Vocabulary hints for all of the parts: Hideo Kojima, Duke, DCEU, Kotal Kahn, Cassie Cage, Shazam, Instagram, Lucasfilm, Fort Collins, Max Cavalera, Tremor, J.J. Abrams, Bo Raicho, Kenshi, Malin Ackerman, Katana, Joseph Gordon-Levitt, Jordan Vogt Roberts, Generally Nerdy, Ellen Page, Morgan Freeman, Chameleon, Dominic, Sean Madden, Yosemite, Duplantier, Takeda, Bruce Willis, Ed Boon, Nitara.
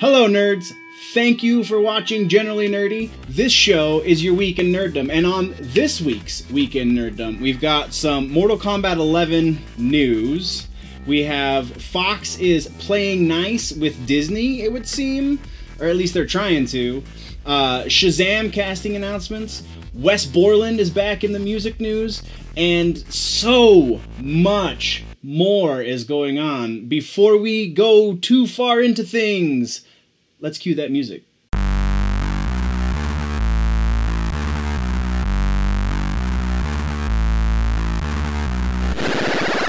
Hello nerds! Thank you for watching Generally Nerdy. This show is your week in nerddom, and on this week's Week in Nerddom, we've got some Mortal Kombat 11 news. We have Fox is playing nice with Disney, it would seem, or at least they're trying to. Shazam casting announcements. Wes Borland is back in the music news, and so much more is going on. Before we go too far into things, let's cue that music.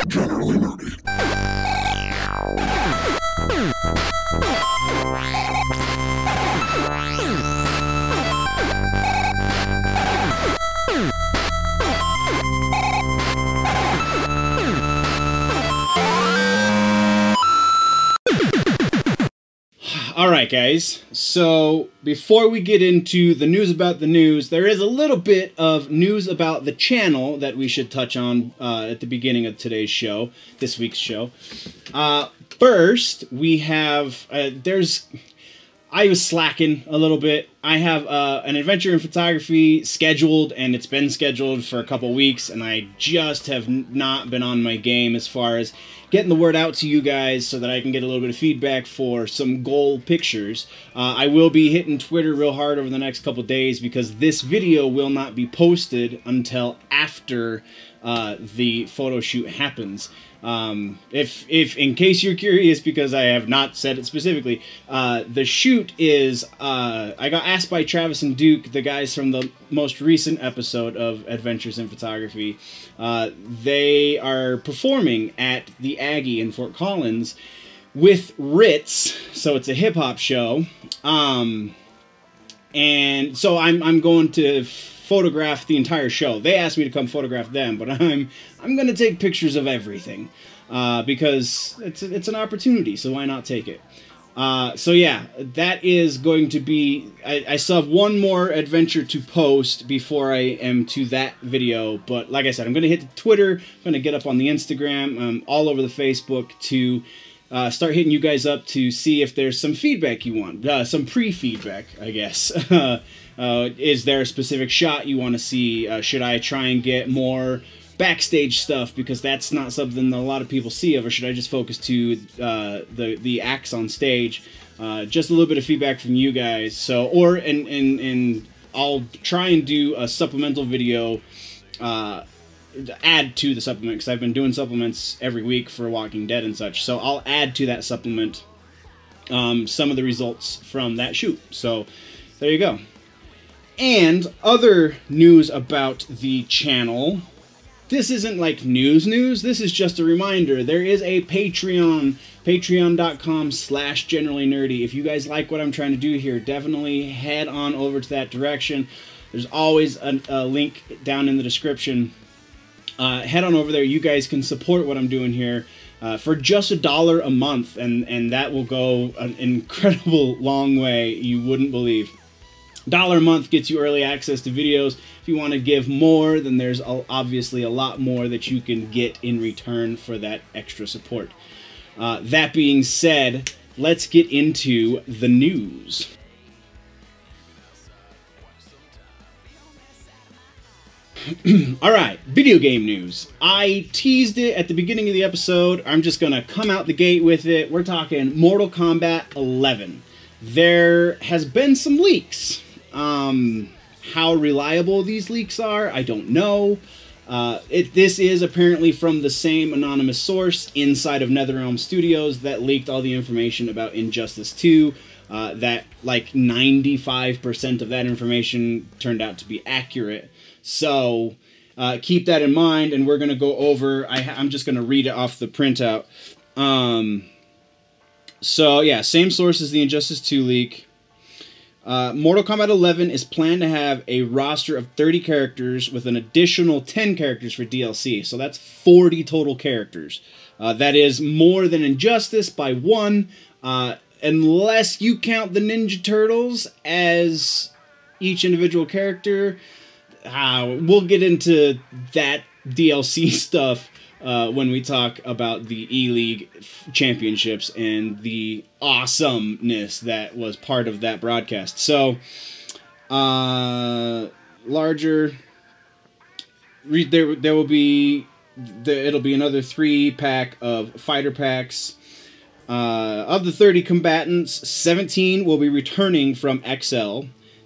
Generally Nerdy. Alright guys, so before we get into the news about the news, there is a little bit of news about the channel that we should touch on at the beginning of today's show, this week's show. First, we have, I was slacking a little bit. I have an adventure in photography scheduled, and it's been scheduled for a couple weeks, and I just have not been on my game as far as getting the word out to you guys so that I can get a little bit of feedback for some goal pictures. I will be hitting Twitter real hard over the next couple days because this video will not be posted until after the photo shoot happens. If in case you're curious, because I have not said it specifically, the shoot is, I got asked by Travis and Duke, the guys from the most recent episode of Adventures in Photography. They are performing at the Aggie in Fort Collins with Ritz, so it's a hip-hop show. And so I'm going to photograph the entire show. They asked me to come photograph them, but I'm gonna take pictures of everything because it's an opportunity, so why not take it? So yeah, that is going to be. I still have one more adventure to post before I am to that video, but like I said, I'm gonna hit the Twitter. I'm gonna get up on the Instagram, all over the Facebook to start hitting you guys up to see if there's some feedback you want, some pre-feedback, I guess. Is there a specific shot you want to see? Should I try and get more backstage stuff because that's not something that a lot of people see of, or should I just focus to the acts on stage? Just a little bit of feedback from you guys. So, or and I'll try and do a supplemental video. Add to the supplement, because I've been doing supplements every week for Walking Dead and such, so I'll add to that supplement some of the results from that shoot. So there you go. And other news about the channel. This isn't like news, this is just a reminder. There is a Patreon, patreon.com/generallynerdy. If you guys like what I'm trying to do here, definitely head on over to that direction. There's always a link down in the description. Head on over there. You guys can support what I'm doing here for just $1 a month, and that will go an incredible long way. You wouldn't believe. $1 a month gets you early access to videos. If you want to give more, then there's obviously a lot more that you can get in return for that extra support. That being said, let's get into the news. Alright, video game news. I teased it at the beginning of the episode. I'm just going to come out the gate with it. We're talking Mortal Kombat 11. There has been some leaks. How reliable these leaks are, I don't know. This is apparently from the same anonymous source inside of NetherRealm Studios that leaked all the information about Injustice 2. That like 95% of that information turned out to be accurate. So keep that in mind, and we're going to go over, I'm just going to read it off the printout. So yeah, same source as the Injustice 2 leak. Mortal Kombat 11 is planned to have a roster of 30 characters with an additional 10 characters for DLC. So that's 40 total characters. That is more than Injustice by 1, unless you count the Ninja Turtles as each individual character. We'll get into that DLC stuff when we talk about the E-League championships and the awesomeness that was part of that broadcast. So, it'll be another 3-pack of fighter packs. Of the 30 combatants, 17 will be returning from XL.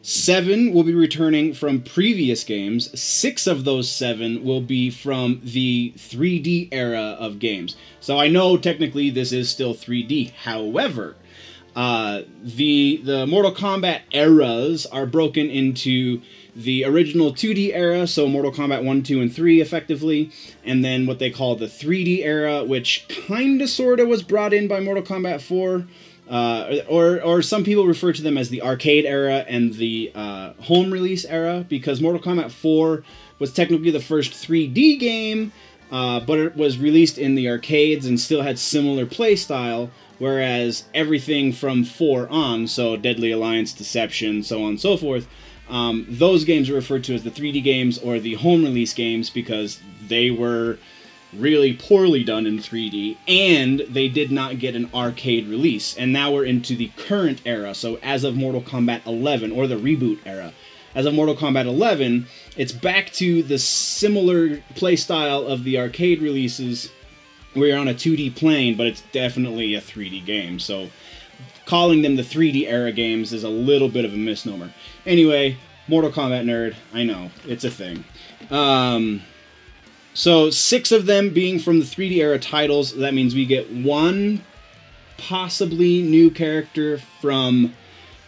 7 will be returning from previous games. 6 of those 7 will be from the 3D era of games. So I know technically this is still 3D. However, the Mortal Kombat eras are broken into the original 2D era, so Mortal Kombat 1, 2, and 3, effectively, and then what they call the 3D era, which kinda sorta was brought in by Mortal Kombat 4. Or some people refer to them as the arcade era and the home release era, because Mortal Kombat 4 was technically the first 3D game, but it was released in the arcades and still had similar play style, whereas everything from 4 on, so Deadly Alliance, Deception, so on and so forth, those games are referred to as the 3D games or the home release games because they were really poorly done in 3D, and they did not get an arcade release. And now we're into the current era, so as of Mortal Kombat 11, or the reboot era. As of Mortal Kombat 11, it's back to the similar playstyle of the arcade releases, where you're on a 2D plane, but it's definitely a 3D game, so calling them the 3D era games is a little bit of a misnomer. Anyway, Mortal Kombat nerd, I know, it's a thing. So 6 of them being from the 3D era titles, that means we get 1 possibly new character from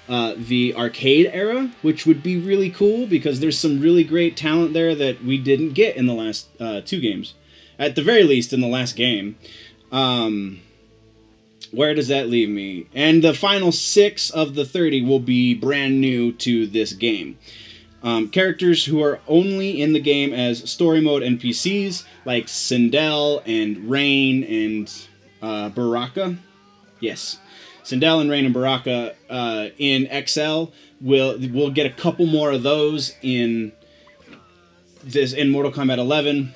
the arcade era, which would be really cool because there's some really great talent there that we didn't get in the last 2 games. At the very least, in the last game. Where does that leave me? And the final 6 of the 30 will be brand new to this game. Characters who are only in the game as story mode NPCs, like Sindel and Rain and Baraka. Yes, Sindel and Rain and Baraka in XL. We'll get a couple more of those in Mortal Kombat 11.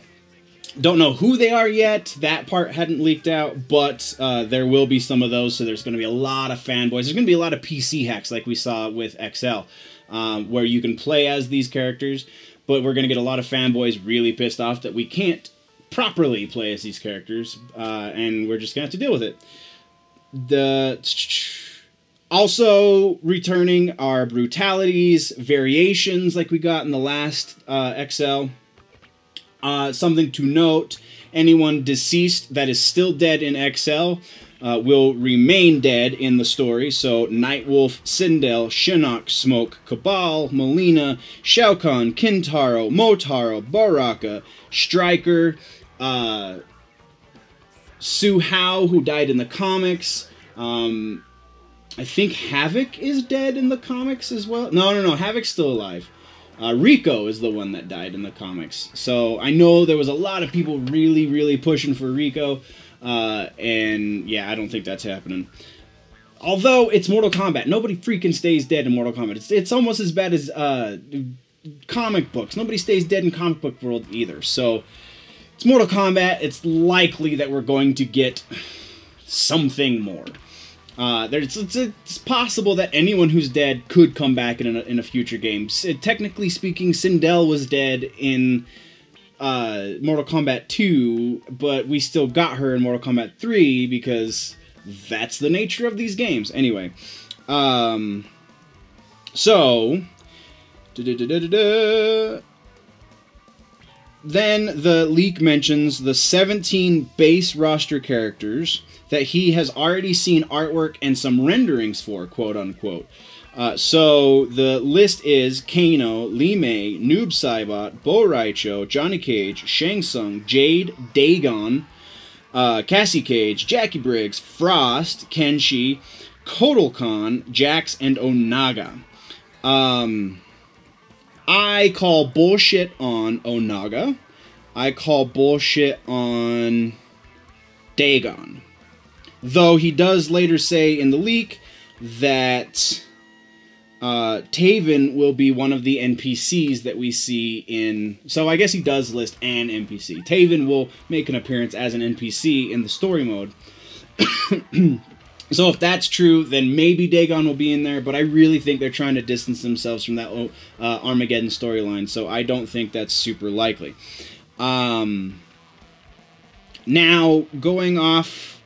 Don't know who they are yet. That part hadn't leaked out, but there will be some of those. So there's going to be a lot of fanboys. There's going to be a lot of PC hacks, like we saw with XL. Where you can play as these characters, but we're going to get a lot of fanboys really pissed off that we can't properly play as these characters, and we're just going to have to deal with it. Also returning are brutalities, variations like we got in the last XL. Something to note, anyone deceased that is still dead in XL will remain dead in the story, so Nightwolf, Sindel, Shinnok, Smoke, Cabal, Molina, Shao Kahn, Kintaro, Motaro, Baraka, Striker, Su Hao, who died in the comics, I think Havoc is dead in the comics as well? No, Havoc's still alive. Rico is the one that died in the comics, so I know there was a lot of people really, really pushing for Rico, and yeah, I don't think that's happening. Although it's Mortal Kombat, nobody freaking stays dead in Mortal Kombat. It's almost as bad as comic books. Nobody stays dead in comic book world either. So it's Mortal Kombat. It's likely that we're going to get something more. It's possible that anyone who's dead could come back in a future game. Technically speaking, Sindel was dead in Mortal Kombat 2, but we still got her in Mortal Kombat 3 because that's the nature of these games. Anyway, then the leak mentions the 17 base roster characters that he has already seen artwork and some renderings for, quote-unquote. So the list is Kano, Li Mei, Noob Saibot, Bo Raicho, Johnny Cage, Shang Tsung, Jade, Dagon, Cassie Cage, Jackie Briggs, Frost, Kenshi, Kotal Kahn, Jax, and Onaga. I call bullshit on Onaga. I call bullshit on Dagon. Though he does later say in the leak that Taven will be one of the NPCs that we see in... So I guess he does list an NPC. Taven will make an appearance as an NPC in the story mode. So if that's true, then maybe Dagon will be in there, but I really think they're trying to distance themselves from that Armageddon storyline, so I don't think that's super likely. Now, going off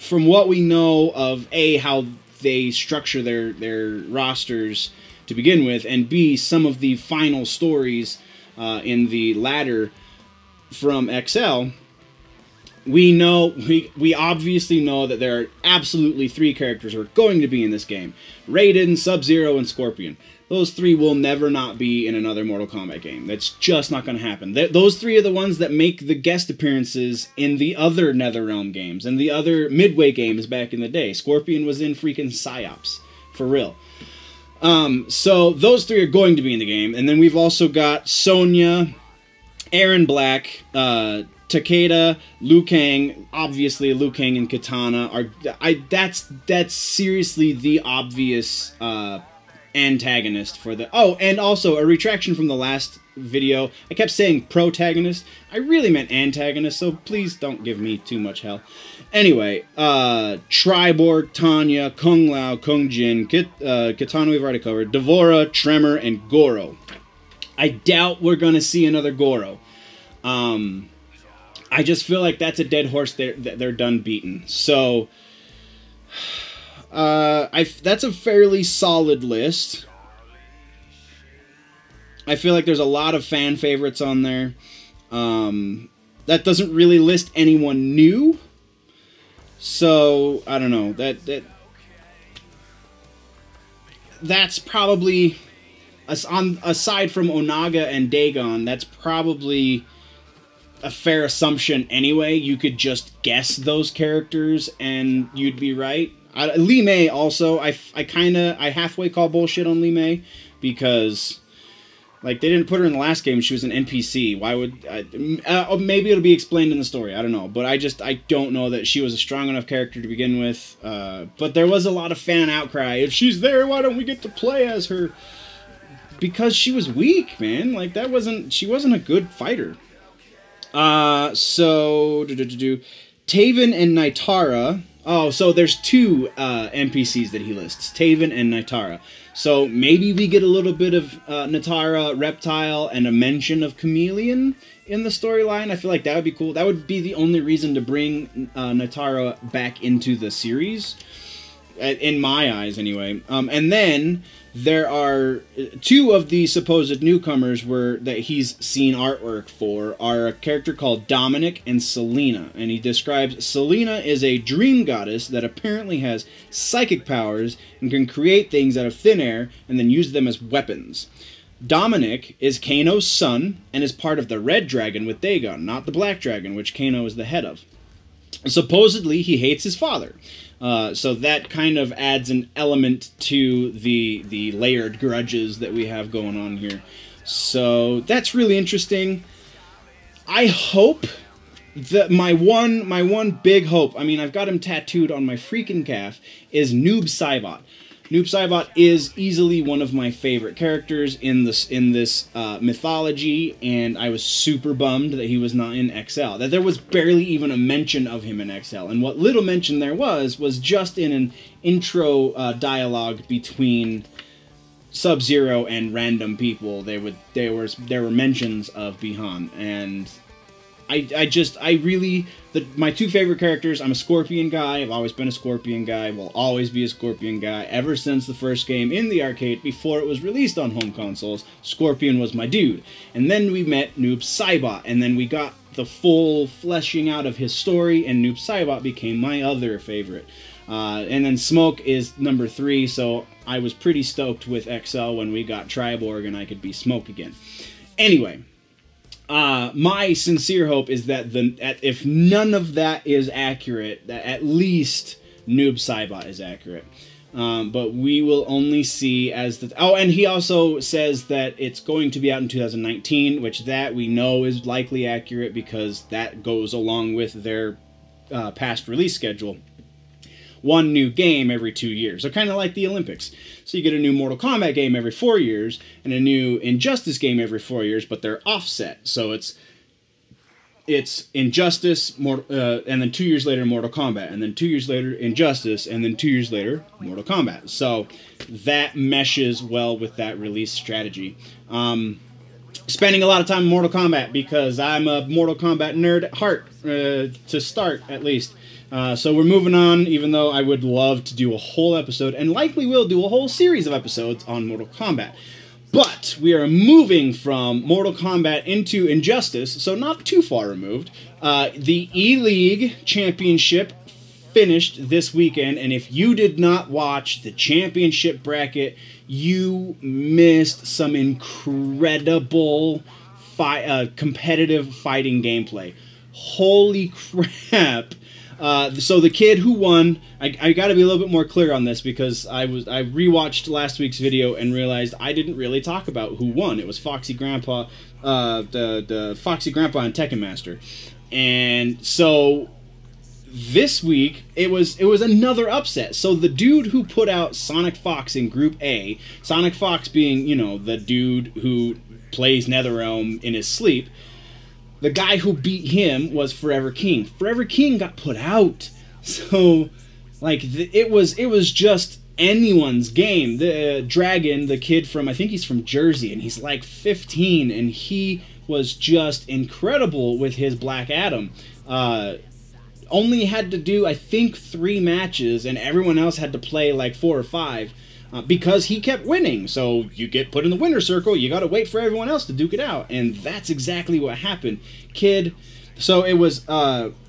from what we know of A, how they structure their rosters to begin with, and B, some of the final stories in the latter from XL... We obviously know that there are absolutely three characters who are going to be in this game. Raiden, Sub-Zero, and Scorpion. Those three will never not be in another Mortal Kombat game. That's just not going to happen. Those three are the ones that make the guest appearances in the other NetherRealm games and the other Midway games back in the day. Scorpion was in freaking PsyOps. For real. So those three are going to be in the game. And then we've also got Sonya, Aaron Black, Takeda, Liu Kang, obviously Liu Kang and Katana are. That's seriously the obvious antagonist for the. Oh, and also a retraction from the last video. I kept saying protagonist. I really meant antagonist, so please don't give me too much hell. Anyway, Triborg, Tanya, Kung Lao, Kung Jin, Katana we've already covered, Devora, Tremor, and Goro. I doubt we're gonna see another Goro. I just feel like that's a dead horse. They're done beaten. So, that's a fairly solid list. I feel like there's a lot of fan favorites on there. That doesn't really list anyone new. So I don't know. That's probably aside from Onaga and Dagon. That's probably a fair assumption anyway. You could just guess those characters and you'd be right. Li Mei also, I halfway call bullshit on Li Mei because, like, they didn't put her in the last game. She was an NPC. Why would maybe it'll be explained in the story. I don't know, but I don't know that she was a strong enough character to begin with. But there was a lot of fan outcry. If she's there, why don't we get to play as her? Because she was weak, man. Like, she wasn't a good fighter. Taven and Nitara. Oh, so there's two NPCs that he lists, Taven and Nitara. So maybe we get a little bit of Nitara, Reptile, and a mention of Chameleon in the storyline. I feel like that would be cool. That would be the only reason to bring Nitara back into the series, in my eyes anyway. And then there are two of the supposed newcomers that he's seen artwork for are a character called Dominic and Selena. And he describes Selena is a dream goddess that apparently has psychic powers and can create things out of thin air and then use them as weapons. Dominic is Kano's son and is part of the Red Dragon with Dagon, not the Black Dragon, which Kano is the head of. Supposedly, he hates his father. So that kind of adds an element to the layered grudges that we have going on here. So that's really interesting. I hope that my one big hope, I mean, I've got him tattooed on my freaking calf, is Noob Saibot. Noob Saibot is easily one of my favorite characters in this mythology, and I was super bummed that he was not in XL. That there was barely even a mention of him in XL, and what little mention there was just in an intro dialogue between Sub-Zero and random people. There were mentions of Bihan, and my two favorite characters, I'm a Scorpion guy, I've always been a Scorpion guy, will always be a Scorpion guy, ever since the first game in the arcade, before it was released on home consoles, Scorpion was my dude. And then we met Noob Saibot, and then we got the full fleshing out of his story, and Noob Saibot became my other favorite. And then Smoke is number 3, so I was pretty stoked with XL when we got Triborg and I could be Smoke again. Anyway. My sincere hope is that if none of that is accurate, that at least Noob Saibot is accurate. But we will only see as the... Oh, and he also says that it's going to be out in 2019, which that we know is likely accurate because that goes along with their past release schedule. one new game every 2 years. They're kind of like the Olympics. So you get a new Mortal Kombat game every 4 years and a new Injustice game every 4 years, but they're offset. So it's Injustice, and then 2 years later Mortal Kombat, and then 2 years later Injustice, and then 2 years later Mortal Kombat. So that meshes well with that release strategy. Spending a lot of time in Mortal Kombat because I'm a Mortal Kombat nerd at heart, to start at least. So we're moving on, even though I would love to do a whole episode, and likely will do a whole series of episodes on Mortal Kombat. But we are moving from Mortal Kombat into Injustice, so not too far removed. The E-League Championship finished this weekend, and if you did not watch the championship bracket, you missed some incredible competitive fighting gameplay. Holy crap. So the kid who won, I got to be a little bit more clear on this because I rewatched last week's video and realized I didn't really talk about who won. It was Foxy Grandpa, the Foxy Grandpa and Tekken Master, and so this week it was another upset. So the dude who put out Sonic Fox in Group A, Sonic Fox being, you know, the dude who plays NetherRealm in his sleep. The guy who beat him was Forever King. Forever King got put out. So, like, it was just anyone's game. The Dragon, the kid from, I think he's from Jersey, and he's like 15, and he was just incredible with his Black Adam. Only had to do, I think, 3 matches, and everyone else had to play like 4 or 5. Because he kept winning, so you get put in the winner's circle, you gotta wait for everyone else to duke it out, and that's exactly what happened. Kid, so it was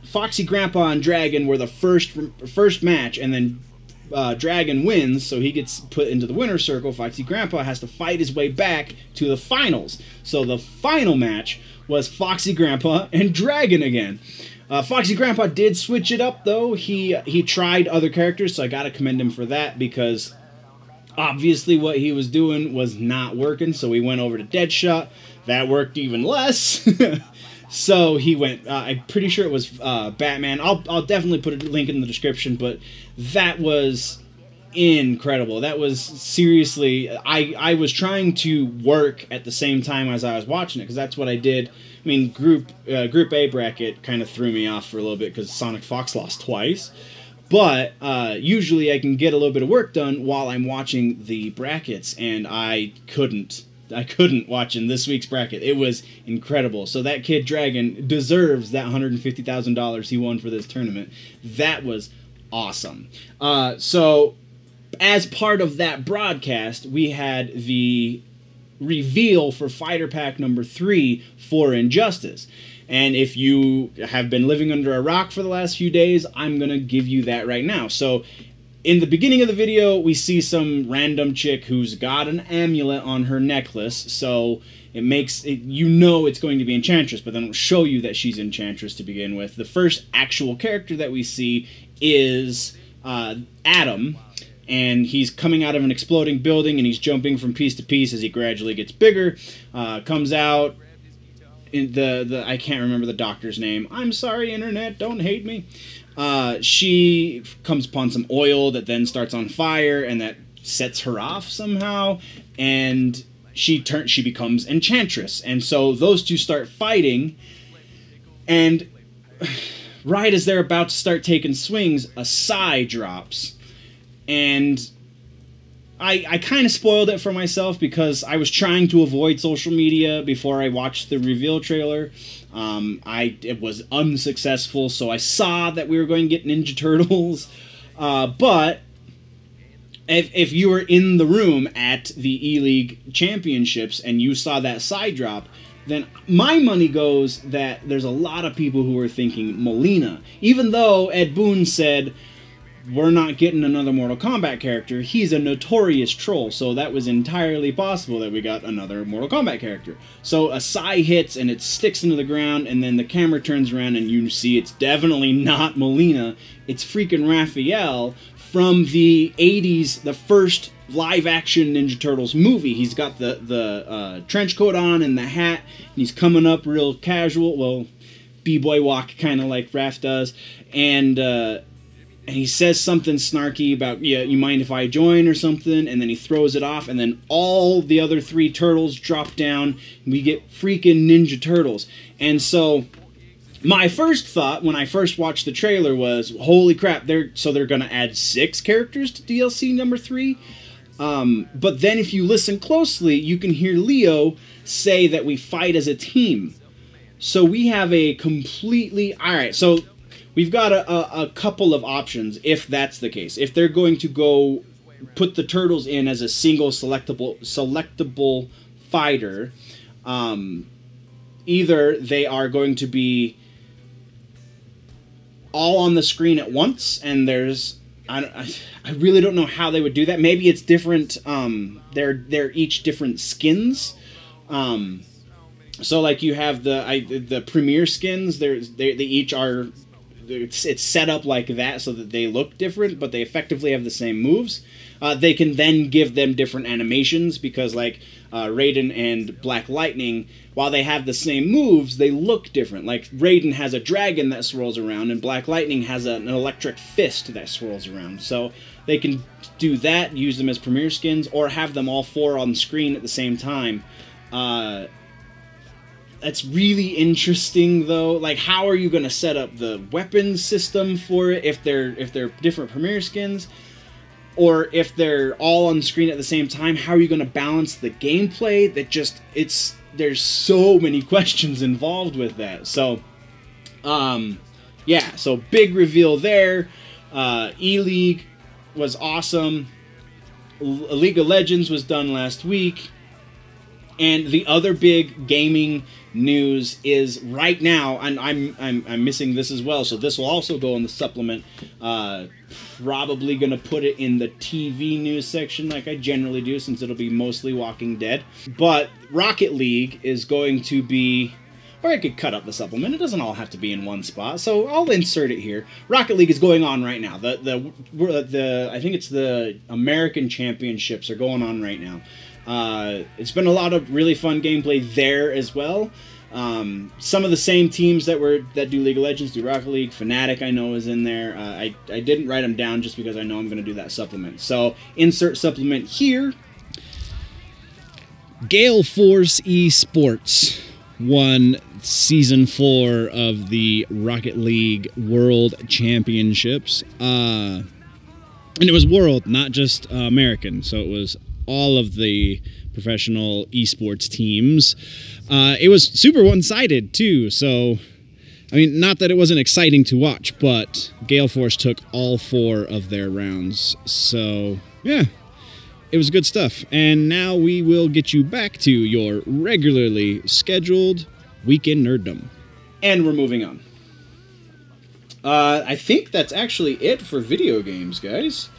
Foxy Grandpa and Dragon were the first match, and then Dragon wins, so he gets put into the winner's circle. Foxy Grandpa has to fight his way back to the finals. So the final match was Foxy Grandpa and Dragon again. Foxy Grandpa did switch it up, though. He tried other characters, so I gotta commend him for that, because obviously what he was doing was not working, so he went over to Deadshot. That worked even less. So he went, I'm pretty sure it was Batman. I'll definitely put a link in the description, but that was incredible. That was seriously, I was trying to work at the same time as I was watching it, because that's what I did. I mean, Group A bracket kind of threw me off for a little bit because Sonic Fox lost twice. But usually I can get a little bit of work done while I'm watching the brackets, and I couldn't watch in this week's bracket. It was incredible. So that kid Dragon deserves that $150,000 he won for this tournament. That was awesome. So as part of that broadcast, we had the reveal for Fighter Pack number 3 for Injustice. And if you have been living under a rock for the last few days, I'm going to give you that right now. So in the beginning of the video, we see some random chick who's got an amulet on her necklace. So it makes it, you know, it's going to be Enchantress, but then it'll show you that she's Enchantress to begin with. The first actual character that we see is Adam. And he's coming out of an exploding building, and he's jumping from piece to piece as he gradually gets bigger, comes out. I can't remember the doctor's name. I'm sorry, internet, don't hate me. She comes upon some oil that then starts on fire, and that sets her off somehow, and she becomes Enchantress. And so those two start fighting, and right as they're about to start taking swings, a sigh drops, and I kind of spoiled it for myself because I was trying to avoid social media before I watched the reveal trailer. It was unsuccessful, so I saw that we were going to get Ninja Turtles. But if you were in the room at the E-League Championships and you saw that side drop, then my money goes that there's a lot of people who are thinking Molina. Even though Ed Boon said, we're not getting another Mortal Kombat character. He's a notorious troll, so that was entirely possible that we got another Mortal Kombat character. So a sigh hits, and it sticks into the ground, and then the camera turns around, and you see it's definitely not Molina. It's freaking Raphael from the 80s, the first live-action Ninja Turtles movie. He's got the trench coat on and the hat, and he's coming up real casual. Well, B-boy walk, kind of like Raph does, and and he says something snarky about, yeah, you mind if I join or something, and then he throws it off, and then all the other three turtles drop down, and we get freaking Ninja Turtles. And so my first thought when I first watched the trailer was, holy crap, they're going to add 6 characters to DLC number 3? But then if you listen closely, you can hear Leo say that we fight as a team. So we have a completely... Alright, so we've got a couple of options if that's the case. If they're going to go put the turtles in as a single selectable fighter, either they are going to be all on the screen at once, and there's... I really don't know how they would do that. Maybe it's different. They're each different skins. So like you have the premier skins. They each are. It's set up like that so that they look different, but they effectively have the same moves. They can then give them different animations because like Raiden and Black Lightning, while they have the same moves, they look different. Like Raiden has a dragon that swirls around and Black Lightning has an electric fist that swirls around. So they can do that, use them as premiere skins, or have them all 4 on screen at the same time. That's really interesting, though. Like, how are you going to set up the weapons system for it if they're different premiere skins, or if they're all on screen at the same time? How are you going to balance the gameplay? That just there's so many questions involved with that. So, yeah. So big reveal there. E-League was awesome. League of Legends was done last week. And the other big gaming news is right now, and I'm missing this as well, so this will also go in the supplement. Probably going to put it in the TV news section like I generally do, since it'll be mostly Walking Dead. But Rocket League is going to be... Or I could cut up the supplement. It doesn't all have to be in one spot, so I'll insert it here. Rocket League is going on right now. The I think it's the American Championships are going on right now. It's been a lot of really fun gameplay there as well. Some of the same teams that do League of Legends do Rocket League. Fnatic, I know, is in there. I didn't write them down just because I know I'm going to do that supplement. So insert supplement here. Gale Force Esports won Season 4 of the Rocket League World Championships. And it was world, not just American. So it was all of the professional esports teams. It was super one-sided, too. So, I mean, not that it wasn't exciting to watch, but Gale Force took all 4 of their rounds. So, yeah, it was good stuff. And now we will get you back to your regularly scheduled weekend nerddom. And we're moving on. I think that's actually it for video games, guys.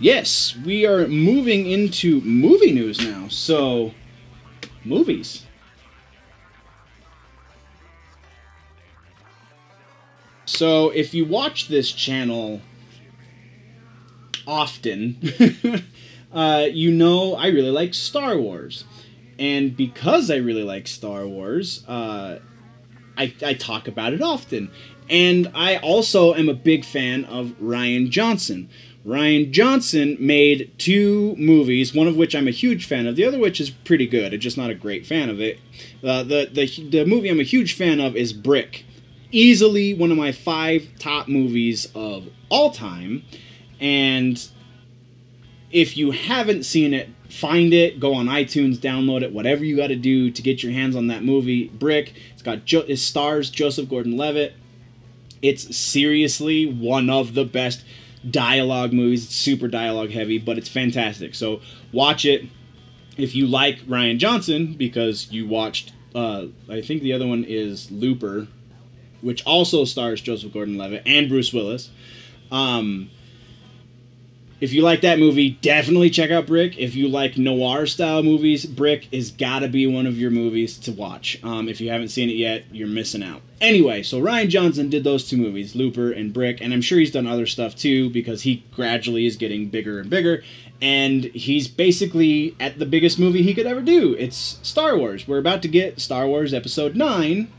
Yes, we are moving into movie news now, so movies. So if you watch this channel often, you know I really like Star Wars. And because I really like Star Wars, I talk about it often. And I also am a big fan of Rian Johnson. Rian Johnson made 2 movies, one of which I'm a huge fan of, the other which is pretty good. I'm just not a great fan of it. The movie I'm a huge fan of is Brick. Easily one of my 5 top movies of all time. And if you haven't seen it, find it, go on iTunes, download it, whatever you got to do to get your hands on that movie, Brick. It stars Joseph Gordon-Levitt. It's seriously one of the best dialogue movies. It's super dialogue heavy, but it's fantastic. So watch it if you like Rian Johnson, because you watched, I think the other one is Looper, which also stars Joseph Gordon-Levitt and Bruce Willis. If you like that movie, definitely check out Brick. If you like noir-style movies, Brick has got to be one of your movies to watch. If you haven't seen it yet, you're missing out. Anyway, so Rian Johnson did those 2 movies, Looper and Brick, and I'm sure he's done other stuff too, because he gradually is getting bigger and bigger, and he's basically at the biggest movie he could ever do. It's Star Wars. We're about to get Star Wars Episode 9,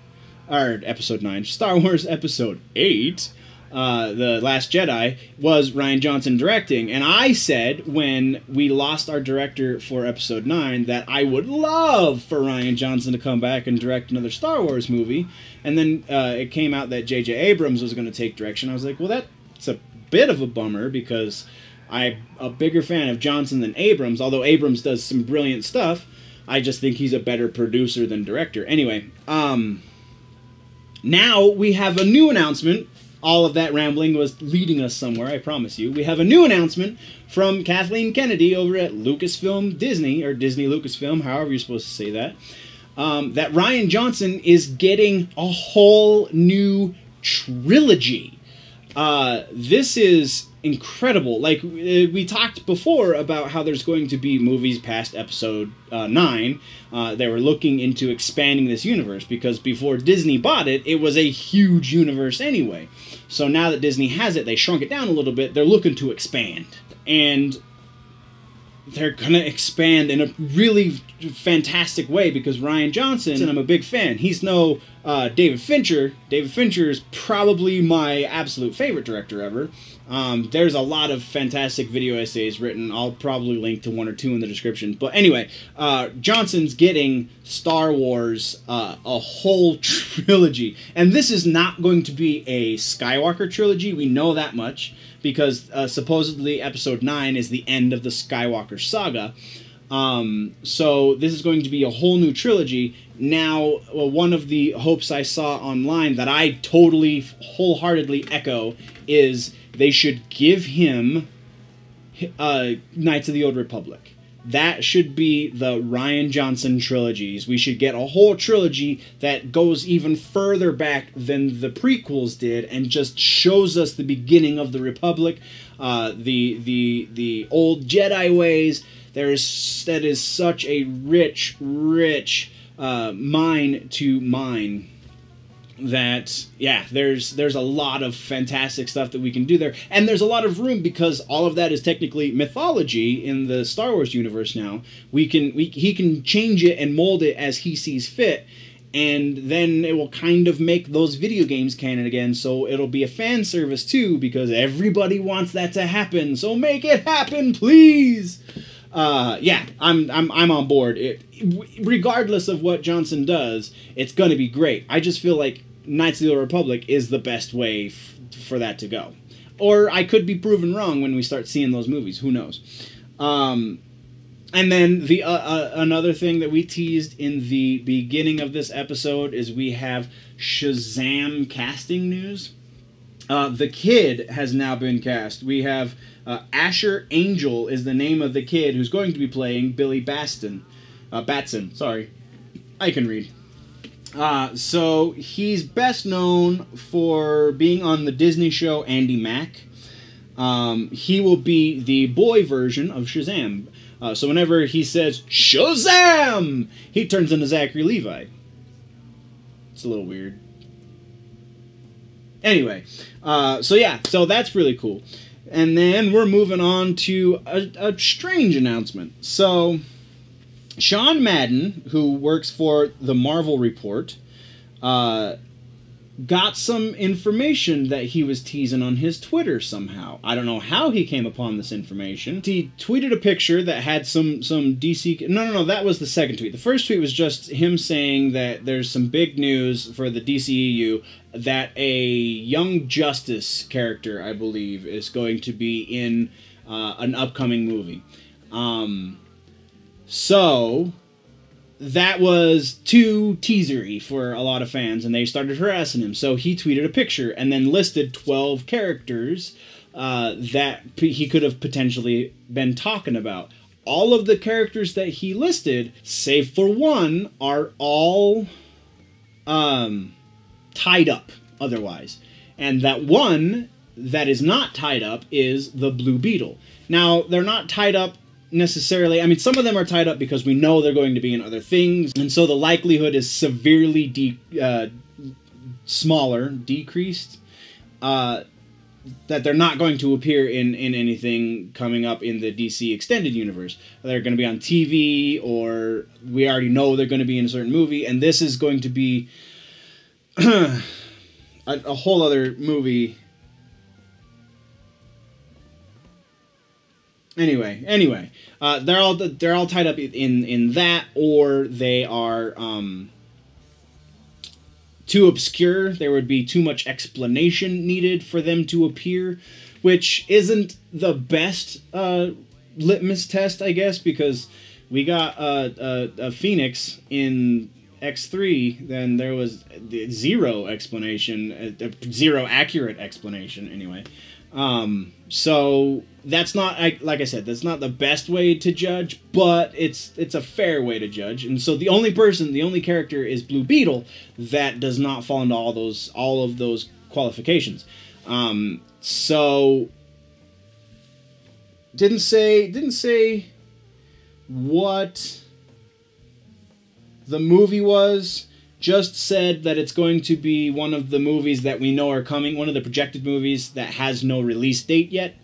or Episode 9, Star Wars Episode 8, The Last Jedi, was Rian Johnson directing. And I said when we lost our director for Episode 9 that I would love for Rian Johnson to come back and direct another Star Wars movie. And then it came out that J.J. Abrams was going to take direction. I was like, well, that's a bit of a bummer because I'm a bigger fan of Johnson than Abrams, although Abrams does some brilliant stuff. I just think he's a better producer than director. Anyway, now we have a new announcement. All of that rambling was leading us somewhere, I promise you. We have a new announcement from Kathleen Kennedy over at Lucasfilm Disney, or Disney Lucasfilm, however you're supposed to say that, that Rian Johnson is getting a whole new trilogy. This is incredible. Like, we talked before about how there's going to be movies past Episode 9. They were looking into expanding this universe because before Disney bought it, it was a huge universe anyway. So now that Disney has it, they shrunk it down a little bit. They're looking to expand. And they're going to expand in a really fantastic way because Rian Johnson, and I'm a big fan, he's no David Fincher. David Fincher is probably my absolute favorite director ever. There's a lot of fantastic video essays written. I'll probably link to one or two in the description. But anyway, Johnson's getting Star Wars a whole trilogy. And this is not going to be a Skywalker trilogy. We know that much because supposedly Episode 9 is the end of the Skywalker saga. So this is going to be a whole new trilogy. Now, one of the hopes I saw online that I totally, wholeheartedly echo is they should give him Knights of the Old Republic. That should be the Rian Johnson trilogies. We should get a whole trilogy that goes even further back than the prequels did and just shows us the beginning of the Republic, the old Jedi ways. That is such a rich, rich mine to mine that, yeah, there's a lot of fantastic stuff that we can do there. And there's a lot of room because all of that is technically mythology in the Star Wars universe now. He can change it and mold it as he sees fit. And then it will kind of make those video games canon again, so it'll be a fan service too because everybody wants that to happen. So make it happen, please! Yeah, I'm on board. Regardless of what Johnson does, it's gonna be great. I just feel like Knights of the Old Republic is the best way for that to go. Or I could be proven wrong when we start seeing those movies. Who knows? And then the another thing that we teased in the beginning of this episode is we have Shazam casting news. The kid has now been cast. We have Asher Angel is the name of the kid who's going to be playing Billy Batson. Sorry. I can read. So he's best known for being on the Disney show Andy Mack. He will be the boy version of Shazam. So whenever he says, Shazam! He turns into Zachary Levi. It's a little weird. Anyway, so yeah, so that's really cool. And then we're moving on to a strange announcement. So, Sean Madden, who works for the Marvel Report, got some information that he was teasing on his Twitter somehow. I don't know how he came upon this information. He tweeted a picture that had some DC... No, that was the second tweet. The first tweet was just him saying that there's some big news for the DCEU that a Young Justice character, I believe, is going to be in an upcoming movie. So... that was too teasery for a lot of fans, and they started harassing him. So he tweeted a picture and then listed 12 characters that he could have potentially been talking about. All of the characters that he listed, save for one, are all tied up otherwise. And that one that is not tied up is the Blue Beetle. Now, they're not tied up necessarily. I mean, some of them are tied up because we know they're going to be in other things, and so the likelihood is severely decreased that they're not going to appear in anything coming up in the DC extended universe. They're going to be on TV, or we already know they're going to be in a certain movie, and this is going to be a whole other movie Anyway, they're all tied up in that, or they are too obscure. There would be too much explanation needed for them to appear, which isn't the best litmus test, I guess, because we got a Phoenix in X3, then there was zero explanation, zero accurate explanation, anyway. So that's not, like I said, that's not the best way to judge, but it's a fair way to judge. And so the only character is Blue Beetle that does not fall into all of those qualifications. So didn't say what the movie was. Just said that it's going to be one of the movies that we know are coming, one of the projected movies that has no release date yet.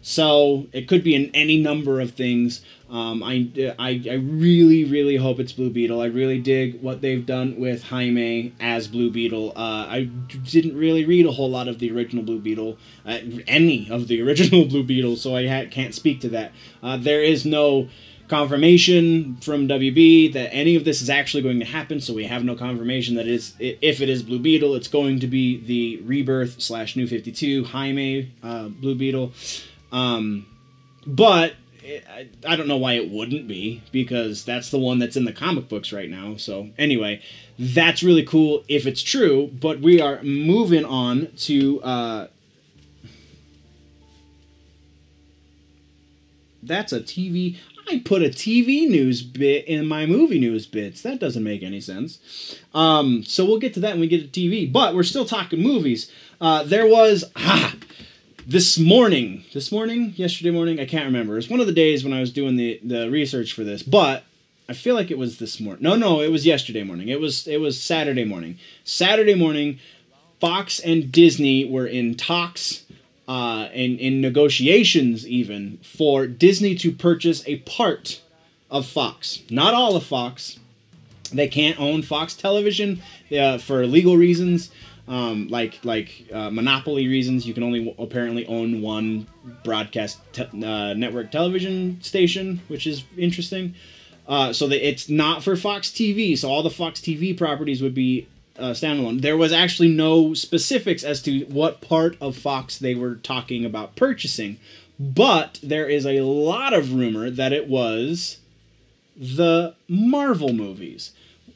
So it could be in any number of things. I really, really hope it's Blue Beetle. I really dig what they've done with Jaime as Blue Beetle. I didn't really read a whole lot of the original Blue Beetle, any of the original Blue Beetle, so I can't speak to that. There is no confirmation from WB that any of this is actually going to happen, so we have no confirmation that if it is Blue Beetle, it's going to be the Rebirth / New 52 Jaime Blue Beetle. But I don't know why it wouldn't be, because that's the one that's in the comic books right now. So anyway, that's really cool if it's true, but we are moving on to... that's a TV... I put a TV news bit in my movie news bits. That doesn't make any sense. So we'll get to that when we get to TV. But we're still talking movies. There was... Yesterday morning? I can't remember. It was one of the days when I was doing the research for this. But I feel like it was this morning. No, it was yesterday morning. It was Saturday morning. Saturday morning, Fox and Disney were in talks... in negotiations even, for Disney to purchase a part of Fox. Not all of Fox. They can't own Fox Television for legal reasons, like monopoly reasons. You can only apparently own one broadcast network television station, which is interesting. So that it's not for Fox TV, so all the Fox TV properties would be standalone. There was actually no specifics as to what part of Fox they were talking about purchasing, but there is a lot of rumor that it was the Marvel movies,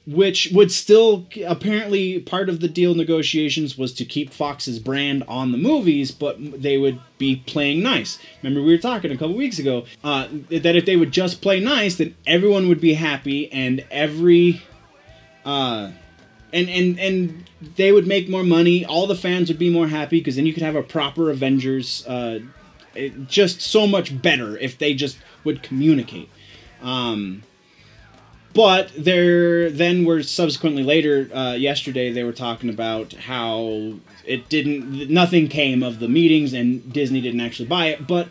which would still, apparently part of the deal negotiations was to keep Fox's brand on the movies, but they would be playing nice. Remember, we were talking a couple weeks ago that if they would just play nice, then everyone would be happy, and every... And they would make more money. All the fans would be more happy, because then you could have a proper Avengers. Just so much better if they just would communicate. But there then were subsequently later yesterday they were talking about how nothing came of the meetings and Disney didn't actually buy it. But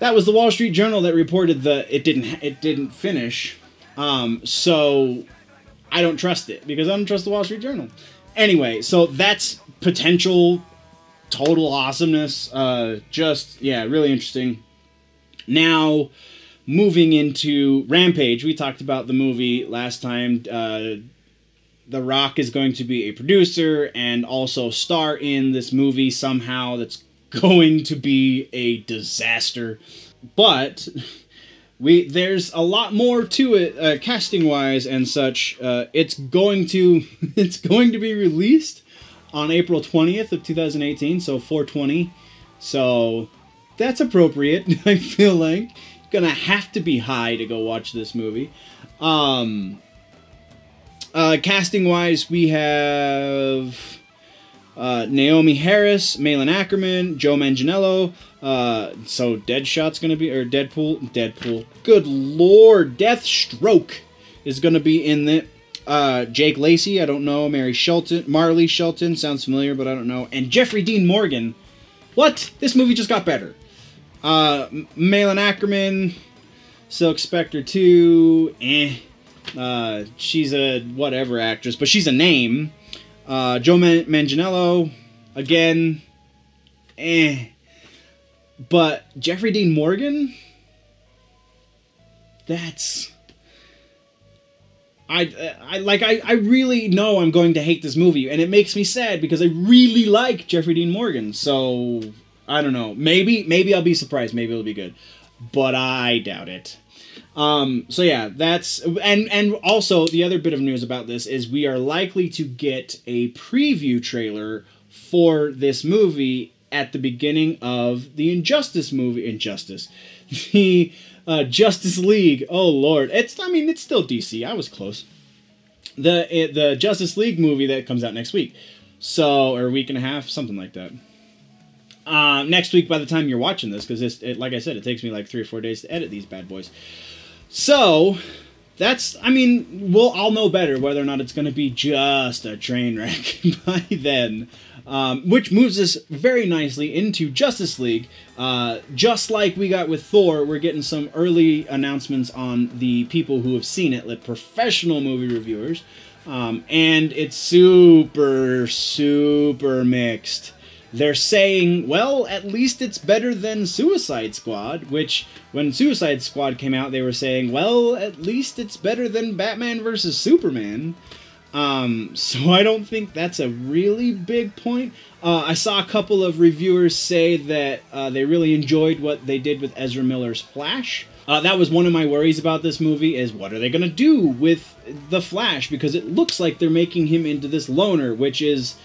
that was the Wall Street Journal that reported it didn't finish. So. I don't trust it, because I don't trust the Wall Street Journal. Anyway, so that's potential total awesomeness. Really interesting. Now, moving into Rampage. We talked about the movie last time. The Rock is going to be a producer and also star in this movie somehow that's going to be a disaster. But... There's a lot more to it, casting wise and such. It's going to be released on April 20th of 2018, so 4/20. So that's appropriate. I feel like you're gonna have to be high to go watch this movie. Casting wise, we have Naomi Harris, Malin Ackerman, Joe Manganiello. So Deadshot's gonna be, or Deadpool. Good lord, Deathstroke is gonna be in it. Jake Lacy, I don't know. Marley Shelton, sounds familiar, but I don't know. And Jeffrey Dean Morgan. What? This movie just got better. Malin Ackerman, Silk Spectre 2. She's a whatever actress, but she's a name. Joe Manganiello, again. But Jeffrey Dean Morgan? That's... I really know I'm going to hate this movie, and it makes me sad because I really like Jeffrey Dean Morgan. So I don't know. Maybe I'll be surprised. Maybe it'll be good, but I doubt it. So yeah, that's and also the other bit of news about this is we are likely to get a preview trailer for this movie at the beginning of the Injustice movie. The Justice League. Oh Lord, it's still DC. I was close. The Justice League movie that comes out next week, or a week and a half, something like that. Next week, by the time you're watching this, because like I said, it takes me like 3 or 4 days to edit these bad boys. So that's, we'll all know better whether or not it's going to be just a train wreck by then. Which moves us very nicely into Justice League. Just like we got with Thor, we're getting some early announcements on the people who have seen it, like professional movie reviewers. And it's super, super mixed. They're saying, well, at least it's better than Suicide Squad, which, when Suicide Squad came out, they were saying, well, at least it's better than Batman vs. Superman. So I don't think that's a really big point. I saw a couple of reviewers say that they really enjoyed what they did with Ezra Miller's Flash. That was one of my worries about this movie, is what are they going to do with the Flash? Because it looks like they're making him into this loner, which is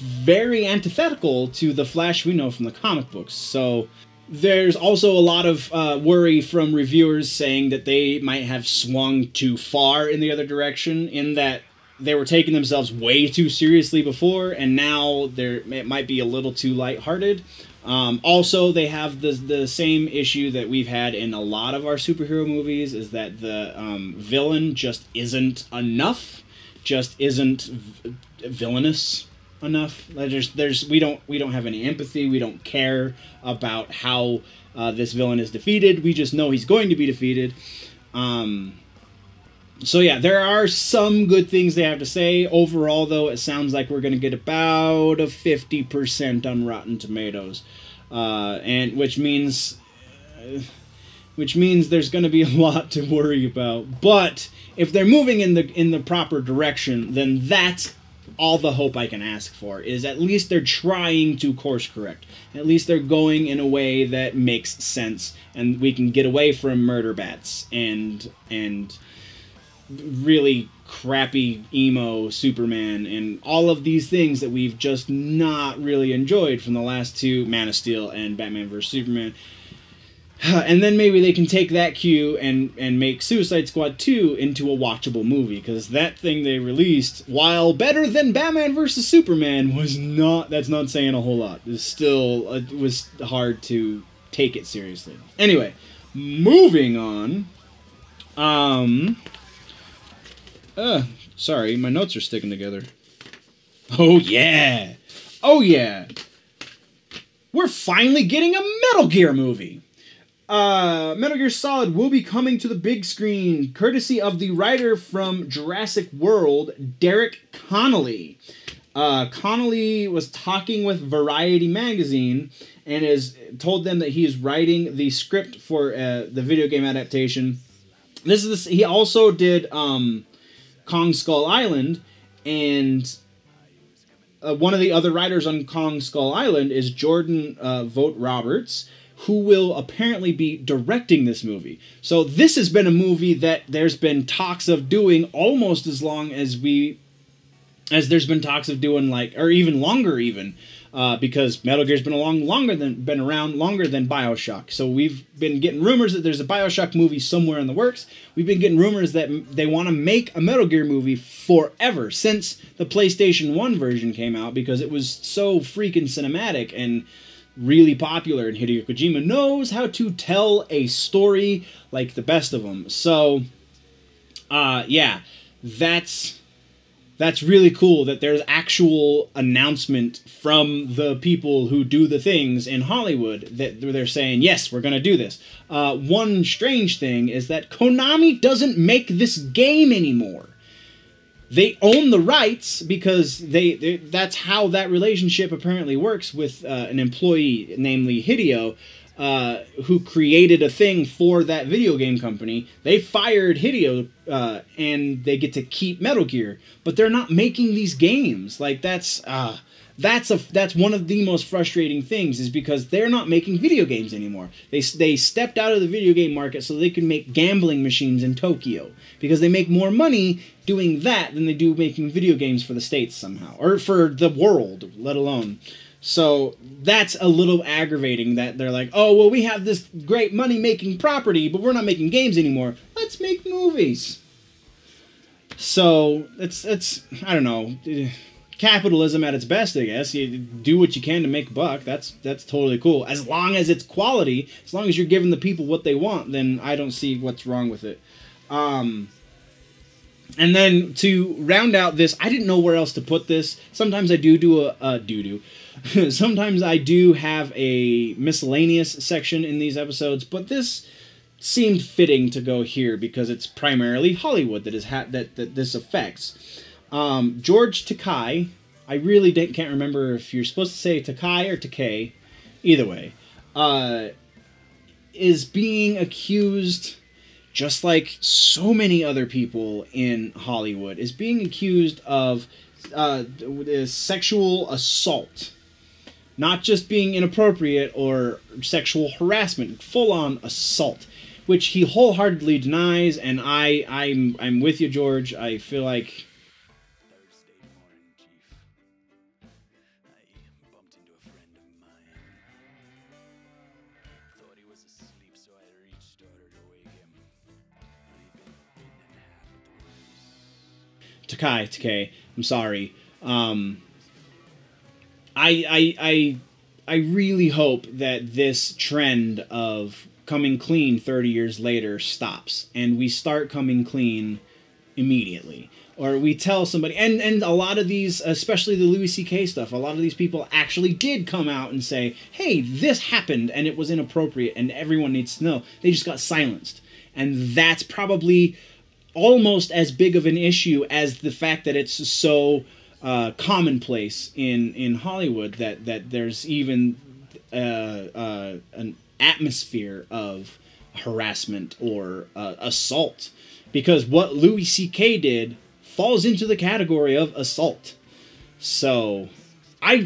very antithetical to the Flash we know from the comic books. So there's also a lot of worry from reviewers saying that they might have swung too far in the other direction, in that they were taking themselves way too seriously before, and now it might be a little too lighthearted. Also, they have the same issue that we've had in a lot of our superhero movies, is that the villain just isn't enough, just isn't villainous enough. We don't have any empathy. We don't care about how this villain is defeated. We just know he's going to be defeated. So yeah, there are some good things they have to say. Overall, though, it sounds like we're going to get about a 50% on Rotten Tomatoes, and which means there's going to be a lot to worry about. But if they're moving in the proper direction, then that's all the hope I can ask for, is at least they're trying to course correct. At least they're going in a way that makes sense, and we can get away from murder bats and really crappy emo Superman and all of these things that we've just not really enjoyed from the last two, Man of Steel and Batman vs. Superman. And then maybe they can take that cue and make Suicide Squad 2 into a watchable movie, because that thing they released, while better than Batman vs. Superman, that's not saying a whole lot. It's still, it was hard to take it seriously. Anyway, moving on. Sorry, my notes are sticking together. Oh yeah! Oh yeah! We're finally getting a Metal Gear movie! Metal Gear Solid will be coming to the big screen, courtesy of the writer from Jurassic World, Derek Connolly. Connolly was talking with Variety magazine and has told them that he is writing the script for the video game adaptation. He also did Kong Skull Island, and one of the other writers on Kong Skull Island is Jordan Vogt Roberts, who will apparently be directing this movie. So this has been a movie that there's been talks of doing almost as long as there's been talks of doing, like, or even longer even, because Metal Gear's been around longer than BioShock. So we've been getting rumors that there's a BioShock movie somewhere in the works. We've been getting rumors that they want to make a Metal Gear movie forever, since the PlayStation 1 version came out, because it was so freaking cinematic and really popular, and Hideo Kojima knows how to tell a story like the best of them. So, yeah, that's really cool that there's actual announcement from the people who do the things in Hollywood that they're saying, yes, we're going to do this. One strange thing is that Konami doesn't make this game anymore. They own the rights, because that's how that relationship apparently works with an employee, namely Hideo. who created a thing for that video game company. They fired Hideo, and they get to keep Metal Gear, but they're not making these games. Like, that's one of the most frustrating things, is because they're not making video games anymore. They stepped out of the video game market so they can make gambling machines in Tokyo, because they make more money doing that than they do making video games for the States somehow, or for the world, let alone. So that's a little aggravating that they're like, oh, well, we have this great money-making property, but we're not making games anymore. Let's make movies. So it's I don't know, capitalism at its best, I guess. You do what you can to make a buck. That's totally cool. As long as it's quality, as long as you're giving the people what they want, then I don't see what's wrong with it. And then to round out this, I didn't know where else to put this. Sometimes I do sometimes I do have a miscellaneous section in these episodes, but this seemed fitting to go here because it's primarily Hollywood that is that this affects. George Takei, I really can't remember if you're supposed to say Takei or Takei, either way, is being accused, just like so many other people in Hollywood, is being accused of sexual assault. Not just being inappropriate or sexual harassment, full-on assault, which he wholeheartedly denies, and I'm with you, George. I feel like... Takei, I'm sorry. I really hope that this trend of coming clean 30 years later stops, and we start coming clean immediately. Or we tell somebody, and a lot of these, especially the Louis C.K. stuff, a lot of these people actually did come out and say, hey, this happened, and it was inappropriate, and everyone needs to know. They just got silenced. And that's probably almost as big of an issue as the fact that it's so commonplace in Hollywood that there's even an atmosphere of harassment or assault, because what Louis C.K. did falls into the category of assault. So I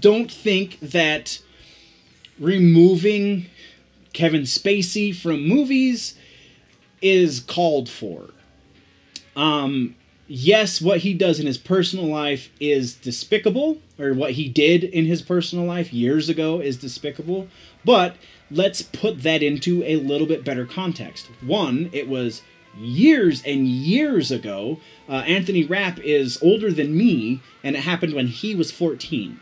don't think that removing Kevin Spacey from movies is called for. Yes, what he does in his personal life is despicable, or what he did in his personal life years ago is despicable, but let's put that into a little bit better context. One, it was years and years ago. Anthony Rapp is older than me, and it happened when he was 14.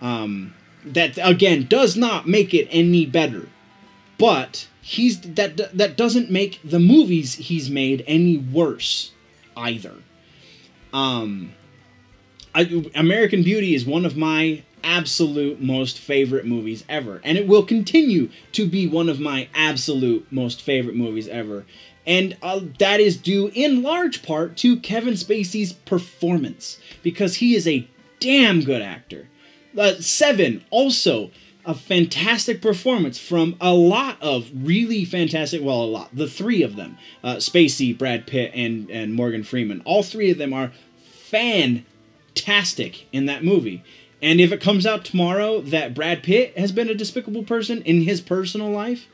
That, again, does not make it any better, but that doesn't make the movies he's made any worse either. American Beauty is one of my absolute most favorite movies ever, and it will continue to be one of my absolute most favorite movies ever, and that is due in large part to Kevin Spacey's performance, because he is a damn good actor. Seven, also a fantastic performance from a lot of really fantastic, well, a lot, the three of them, Spacey, Brad Pitt, and Morgan Freeman. All three of them are fantastic in that movie. And if it comes out tomorrow that Brad Pitt has been a despicable person in his personal life,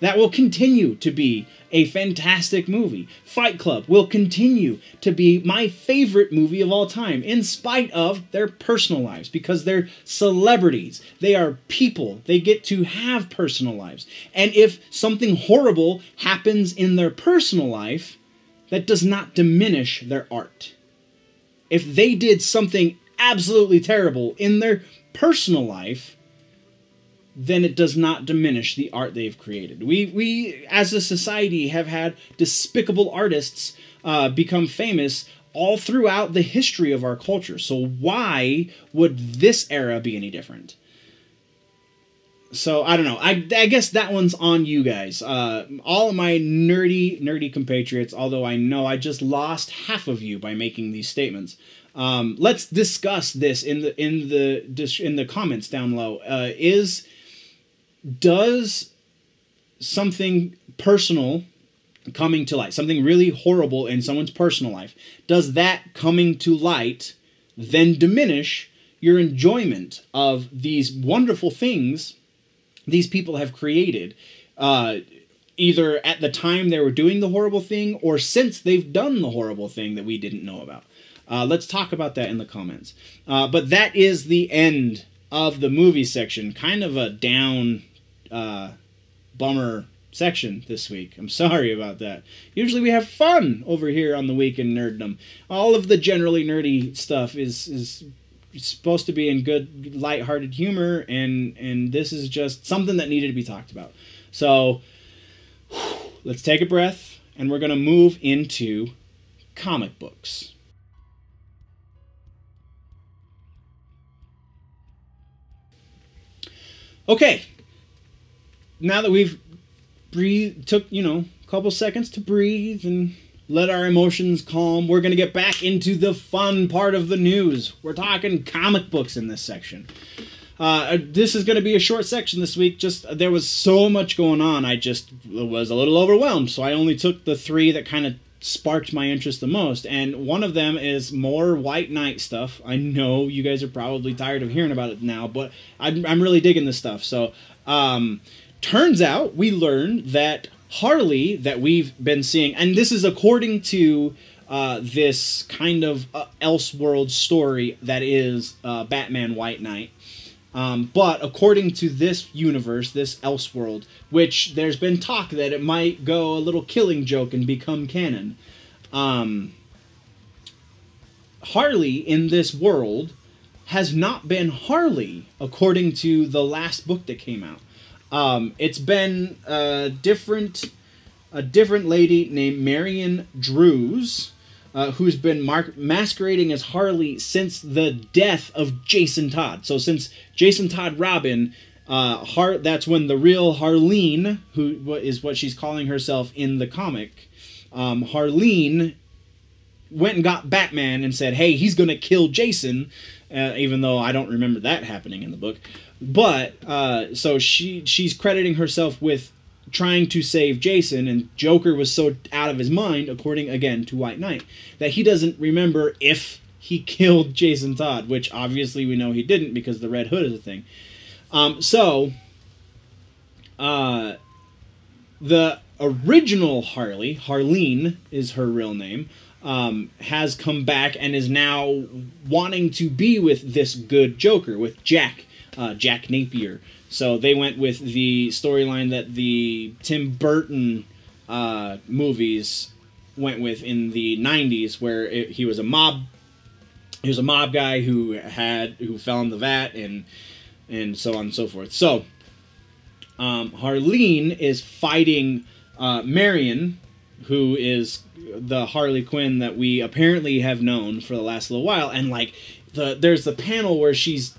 that will continue to be a fantastic movie. Fight Club will continue to be my favorite movie of all time, in spite of their personal lives, because they're celebrities. They are people. They get to have personal lives. And if something horrible happens in their personal life, that does not diminish their art. If they did something absolutely terrible in their personal life, then it does not diminish the art they've created. We as a society, have had despicable artists become famous all throughout the history of our culture. So why would this era be any different? So, I don't know. I guess that one's on you guys. All of my nerdy compatriots, although I know I just lost half of you by making these statements. Let's discuss this in the comments down low. Does something personal coming to light, something really horrible in someone's personal life, does that coming to light then diminish your enjoyment of these wonderful things these people have created, either at the time they were doing the horrible thing or since they've done the horrible thing that we didn't know about? Let's talk about that in the comments. But that is the end of the movie section. Kind of a down, bummer section this week. I'm sorry about that. Usually we have fun over here on the week in nerddom. All of the generally nerdy stuff is supposed to be in good, lighthearted humor, and this is just something that needed to be talked about. So let's take a breath, and we're going to move into comic books. Okay, now that we've breathed, took, you know, a couple seconds to breathe and let our emotions calm, we're going to get back into the fun part of the news. We're talking comic books in this section. This is going to be a short section this week. Just there was so much going on, I just was a little overwhelmed, so I only took the three that kind of sparked my interest the most, and one of them is more White Knight stuff. I know you guys are probably tired of hearing about it now, but I'm really digging this stuff. So turns out we learned that Harley that we've been seeing, and this is according to this kind of Elseworld story that is Batman White Knight, but according to this universe, this Elseworld, which there's been talk that it might go a little Killing Joke and become canon, Harley in this world has not been Harley, according to the last book that came out. It's been a different lady named Marion Drews, who's been masquerading as Harley since the death of Jason Todd. So since Jason Todd Robin, that's when the real Harleen, who is what she's calling herself in the comic, Harleen went and got Batman and said, hey, he's going to kill Jason, even though I don't remember that happening in the book. But, so she's crediting herself with trying to save Jason, and Joker was so out of his mind, according again to White Knight, that he doesn't remember if he killed Jason Todd, which obviously we know he didn't because the Red Hood is a thing. The original Harley, Harleen is her real name, has come back and is now wanting to be with this good Joker, with Jack Napier. So they went with the storyline that the Tim Burton movies went with in the 90s, where he was a mob guy who fell in the vat and so on and so forth. So Harleen is fighting Marion, who is the Harley Quinn that we apparently have known for the last little while, and like there's the panel where she's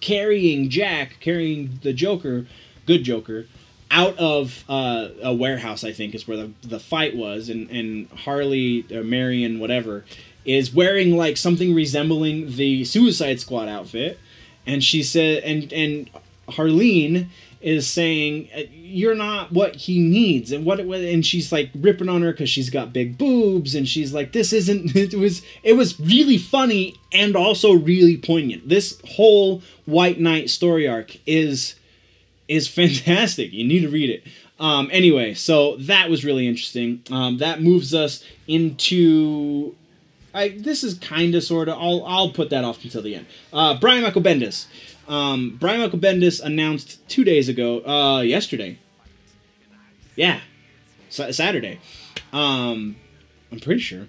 carrying the Joker, good Joker, out of a warehouse, I think, is where the fight was, and Harley, or Marion, whatever, is wearing, like, something resembling the Suicide Squad outfit, and she said, and Harleen is saying, you're not what he needs, and she's, like, ripping on her because she's got big boobs, and she's like, this isn't, it was really funny and also really poignant. This whole White Knight story arc is fantastic. You need to read it. Anyway, so that was really interesting. That moves us into, this is kind of, sort of, I'll put that off until the end. Brian Michael Bendis. Brian Michael Bendis announced 2 days ago, yesterday. Yeah, Saturday. I'm pretty sure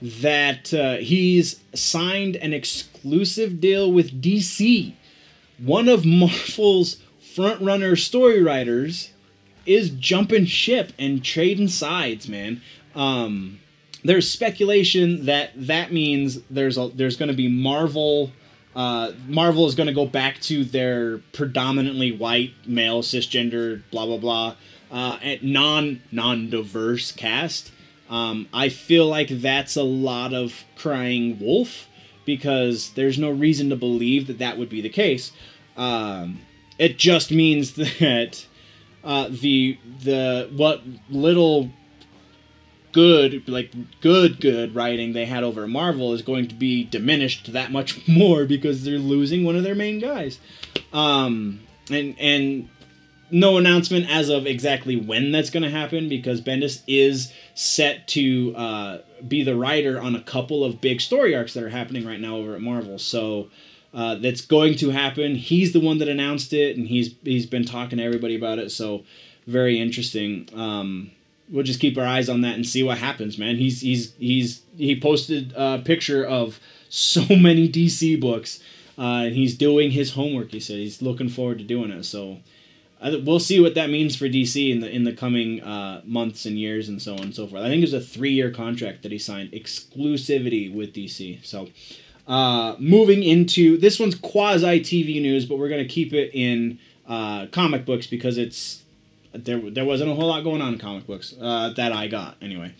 that he's signed an exclusive deal with DC. One of Marvel's frontrunner story writers is jumping ship and trading sides, man. There's speculation that means there's going to be Marvel. Marvel is going to go back to their predominantly white, male, cisgender, blah, blah, blah, non-diverse cast. I feel like that's a lot of crying wolf. because there's no reason to believe that that would be the case. It just means that what little good writing they had over at Marvel is going to be diminished that much more because they're losing one of their main guys. And no announcement as of exactly when that's going to happen, because Bendis is set to be the writer on a couple of big story arcs that are happening right now over at Marvel. So that's going to happen. He's the one that announced it, and he's been talking to everybody about it. So very interesting. We'll just keep our eyes on that and see what happens, man. He posted a picture of so many DC books, and he's doing his homework. He said he's looking forward to doing it. So we'll see what that means for DC in the coming months and years and so on and so forth. I think it was a 3-year contract that he signed, exclusivity with DC. So moving into this one's quasi TV news, but we're gonna keep it in comic books because it's. There wasn't a whole lot going on in comic books that I got, anyway.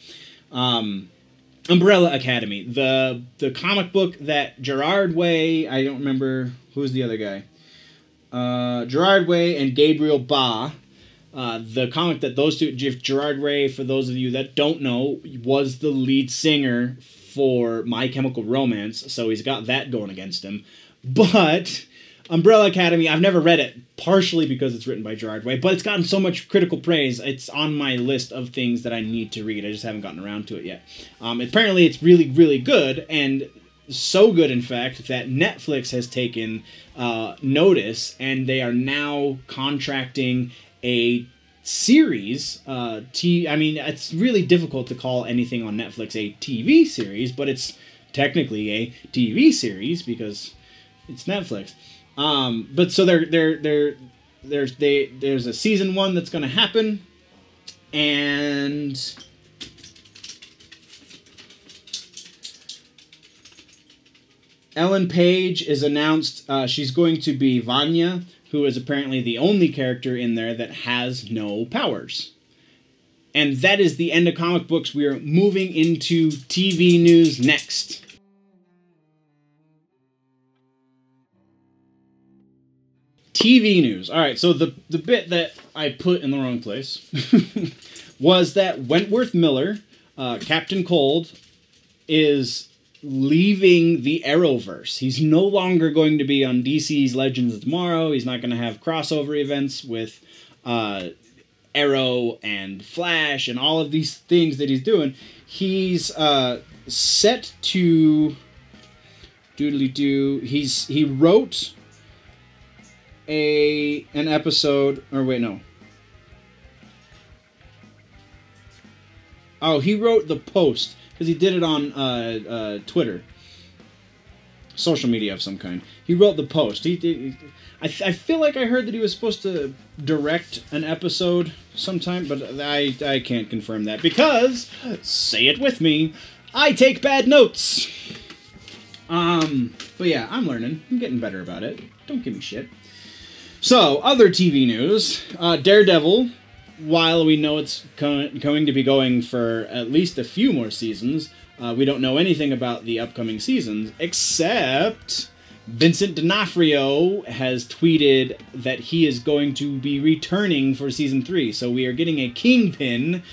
Umbrella Academy. The comic book that Gerard Way... I don't remember... Who's the other guy? Gerard Way and Gabriel Ba. The comic that those two... Gerard Way, for those of you that don't know, was the lead singer for My Chemical Romance, so he's got that going against him. But... Umbrella Academy, I've never read it, partially because it's written by Gerard Way, but it's gotten so much critical praise, it's on my list of things that I need to read. I just haven't gotten around to it yet. Apparently it's really, really good, and so good, in fact, that Netflix has taken notice, and they are now contracting a series. It's really difficult to call anything on Netflix a TV series, but it's technically a TV series because it's Netflix. But so there's a season 1 that's going to happen, and Ellen Page is announced. She's going to be Vanya, who is apparently the only character in there that has no powers. And that is the end of comic books. We are moving into TV news next. TV news. All right, so the bit that I put in the wrong place was that Wentworth Miller, Captain Cold, is leaving the Arrowverse. He's no longer going to be on DC's Legends of Tomorrow. He's not going to have crossover events with Arrow and Flash and all of these things that he's doing. He's set to doodly-doo. He wrote... an episode, or wait, no. Oh, he wrote the post, because he did it on Twitter. Social media of some kind. He wrote the post. I feel like I heard that he was supposed to direct an episode sometime, but I can't confirm that, because, say it with me, I take bad notes! But yeah, I'm learning. I'm getting better about it. Don't give me shit. So, other TV news, Daredevil, while we know it's going to be going for at least a few more seasons, we don't know anything about the upcoming seasons, except Vincent D'Onofrio has tweeted that he is going to be returning for Season 3, so we are getting a Kingpin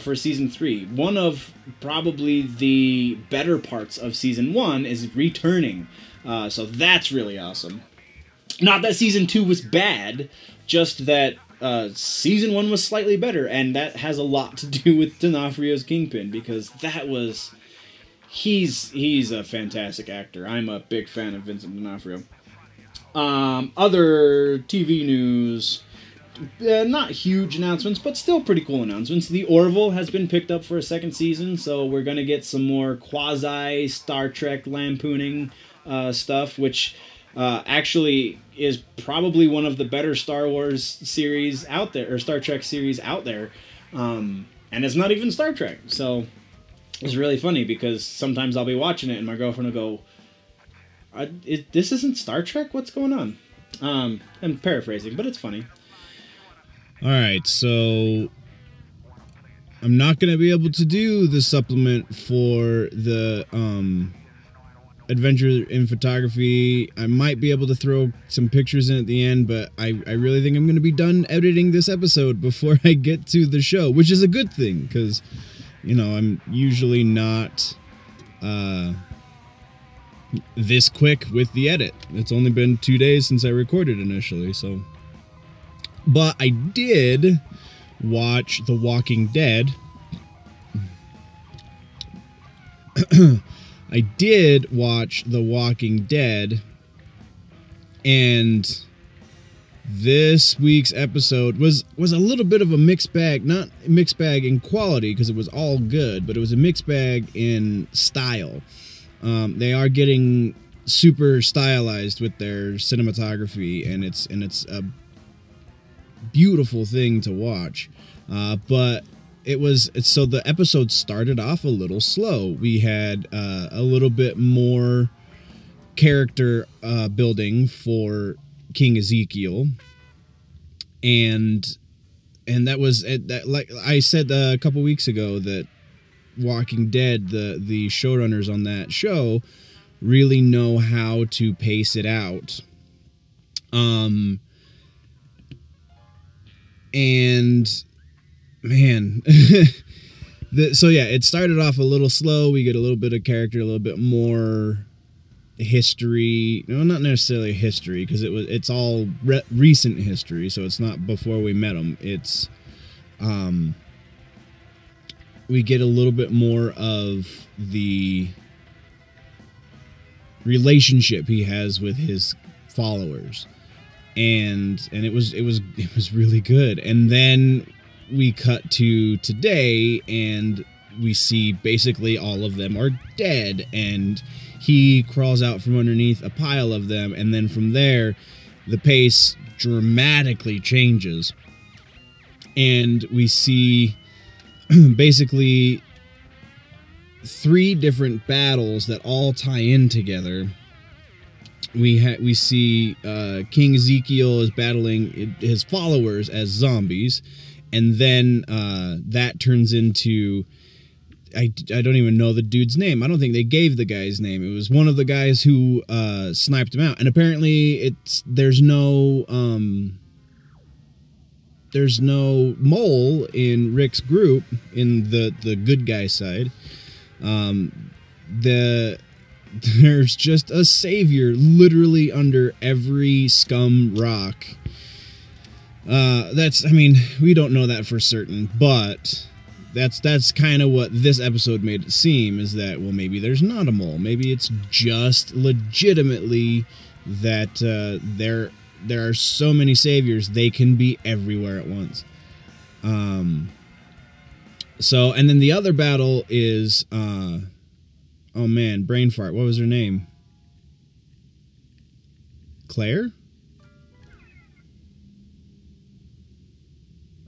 for Season 3. One of probably the better parts of Season 1 is returning, so that's really awesome. Not that Season 2 was bad, just that Season 1 was slightly better, and that has a lot to do with D'Onofrio's Kingpin, because that was... He's a fantastic actor. I'm a big fan of Vincent D'Onofrio. Other TV news... not huge announcements, but still pretty cool announcements. The Orville has been picked up for a second season, so we're going to get some more quasi-Star Trek lampooning stuff, which... actually is probably one of the better Star Wars series out there, or Star Trek series out there, and it's not even Star Trek, so it's really funny because sometimes I'll be watching it and my girlfriend will go, this isn't Star Trek? What's going on? I'm paraphrasing, but it's funny. Alright, so I'm not going to be able to do the supplement for the adventure in photography. I might be able to throw some pictures in at the end, but I really think I'm going to be done editing this episode before I get to the show, which is a good thing because, you know, I'm usually not this quick with the edit. It's only been 2 days since I recorded initially, so. But I did watch The Walking Dead. I did watch The Walking Dead, and this week's episode was a little bit of a mixed bag. Not mixed bag in quality, because it was all good, but it was a mixed bag in style. They are getting super stylized with their cinematography, and it's a beautiful thing to watch. But so the episode started off a little slow. We had a little bit more character building for King Ezekiel, and that was that. Like I said a couple weeks ago, that Walking Dead, the showrunners on that show really know how to pace it out. And man, so yeah, it started off a little slow. We get a little bit of character, a little bit more history. No, not necessarily history, because it's all recent history, so it's not before we met them. It's we get a little bit more of the relationship he has with his followers, and it was really good. And then we cut to today, and we see basically all of them are dead, and he crawls out from underneath a pile of them, and then from there, the pace dramatically changes, and we see basically three different battles that all tie in together. We see King Ezekiel is battling his followers as zombies. And then that turns into, I don't even know the dude's name. I don't think they gave the guy's name. It was one of the guys who sniped him out. And apparently there's no mole in Rick's group, in the good guy side. There's just a savior literally under every scum rock. I mean, we don't know that for certain, but that's kind of what this episode made it seem, is that, well, maybe there's not a mole. Maybe it's just legitimately that there are so many saviors, they can be everywhere at once. So, and then the other battle is, oh man, brain fart. What was her name? Claire?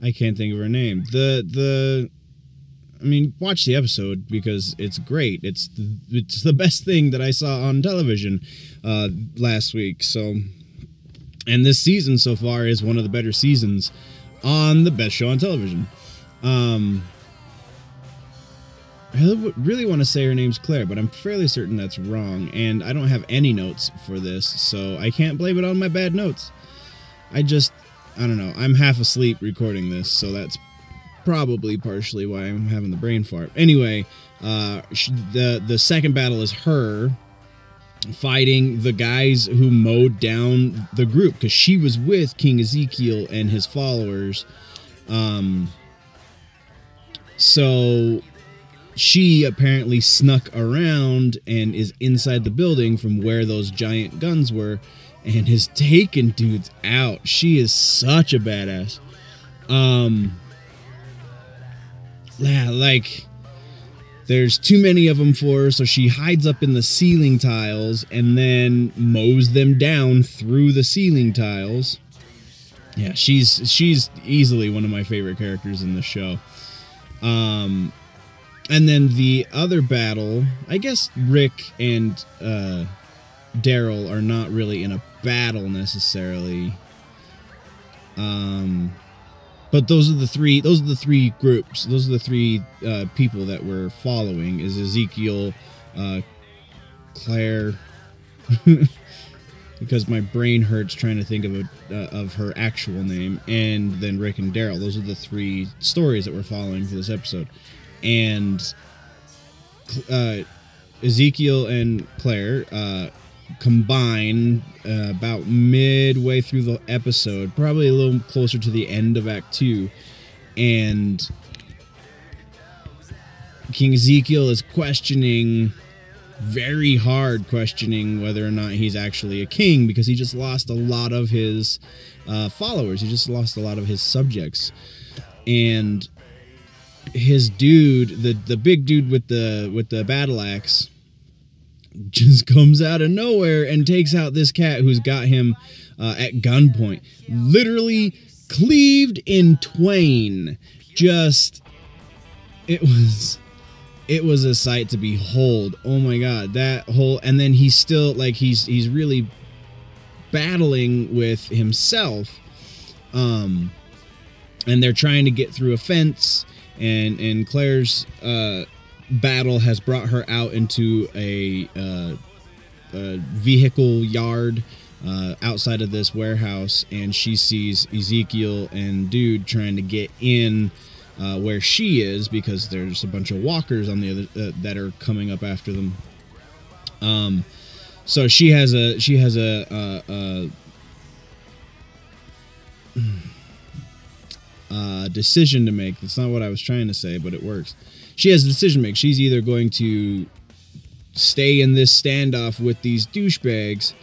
I can't think of her name. I mean, watch the episode because it's great. It's the best thing that I saw on television last week. So, and this season so far is one of the better seasons on the best show on television. I really want to say her name's Claire, but I'm fairly certain that's wrong. And I don't have any notes for this, so I can't blame it on my bad notes. I don't know. I'm half asleep recording this, so that's probably partially why I'm having the brain fart. Anyway, the second battle is her fighting the guys who mowed down the group, because she was with King Ezekiel and his followers. So she apparently snuck around and is inside the building from where those giant guns were, and is taking dudes out. She is such a badass. Yeah, like, there's too many of them for her, so she hides up in the ceiling tiles and then mows them down through the ceiling tiles. Yeah, she's easily one of my favorite characters in the show. And then the other battle, I guess Rick and Daryl are not really in a battle necessarily, but those are the three groups, those are the three people that we're following, is Ezekiel, Claire, because my brain hurts trying to think of her actual name, and then Rick and Daryl. Those are the three stories that we're following for this episode. And Ezekiel and Claire combine about midway through the episode, probably a little closer to the end of Act 2, and King Ezekiel is questioning, very hard questioning, whether or not he's actually a king, because he just lost a lot of his followers. He just lost a lot of his subjects. And his dude, the big dude with the battle axe, just comes out of nowhere and takes out this cat who's got him at gunpoint, literally cleaved in twain. Just, it was a sight to behold. Oh my God, that whole, and then he's still like, he's really battling with himself, and they're trying to get through a fence, and Claire's battle has brought her out into a vehicle yard outside of this warehouse, and she sees Ezekiel and Dude trying to get in where she is, because there's a bunch of walkers on the other that are coming up after them. So she has a decision to make. That's not what I was trying to say, but it works. She has a decision to make. She's either going to stay in this standoff with these douchebags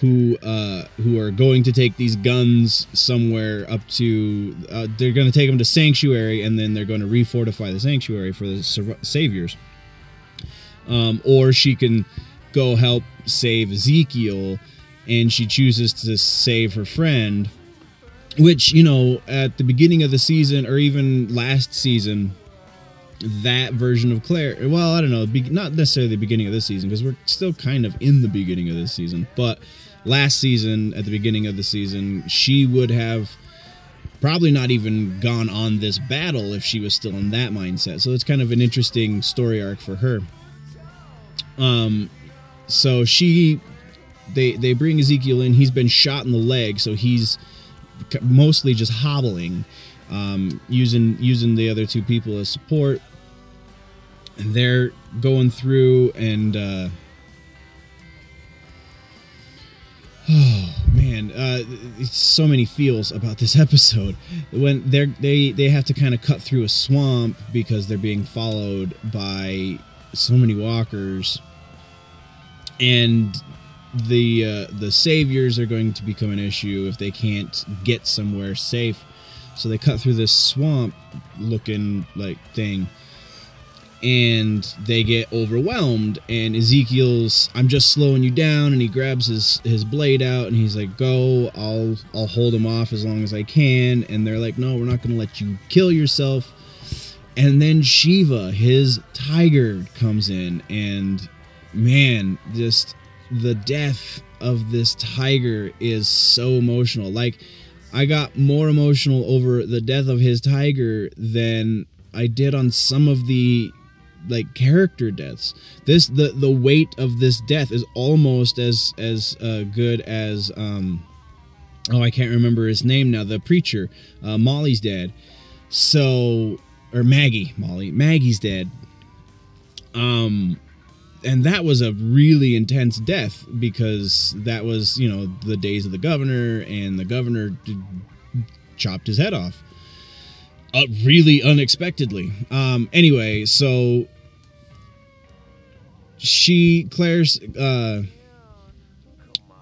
who are going to take these guns somewhere up to... they're going to take them to Sanctuary, and then they're going to refortify the Sanctuary for the Saviors. Or she can go help save Ezekiel, and she chooses to save her friend, which, you know, at the beginning of the season, or even last season... that version of Claire, well, I don't know, not necessarily the beginning of this season, because we're still kind of in the beginning of this season, but last season, at the beginning of the season, she would have probably not even gone on this battle if she was still in that mindset. So it's kind of an interesting story arc for her. So they bring Ezekiel in. He's been shot in the leg, so he's mostly just hobbling, using the other two people as support. And they're going through, and oh man, it's so many feels about this episode. When they have to kind of cut through a swamp because they're being followed by so many walkers, and the saviors are going to become an issue if they can't get somewhere safe. So they cut through this swamp-looking like thing, and they get overwhelmed. And Ezekiel's, "I'm just slowing you down," and he grabs his blade out, and he's like, "Go, I'll hold him off as long as I can." And they're like, "No, we're not going to let you kill yourself." And then Shiva, his tiger, comes in, and man, just the death of this tiger is so emotional. Like, I got more emotional over the death of his tiger than I did on some of the, like, character deaths. The weight of this death is almost as good as, oh, I can't remember his name now, the preacher, Molly's dad. So, or Maggie, Maggie's dad. And that was a really intense death, because that was, you know, the days of the governor, and the governor chopped his head off really unexpectedly. Anyway, so Claire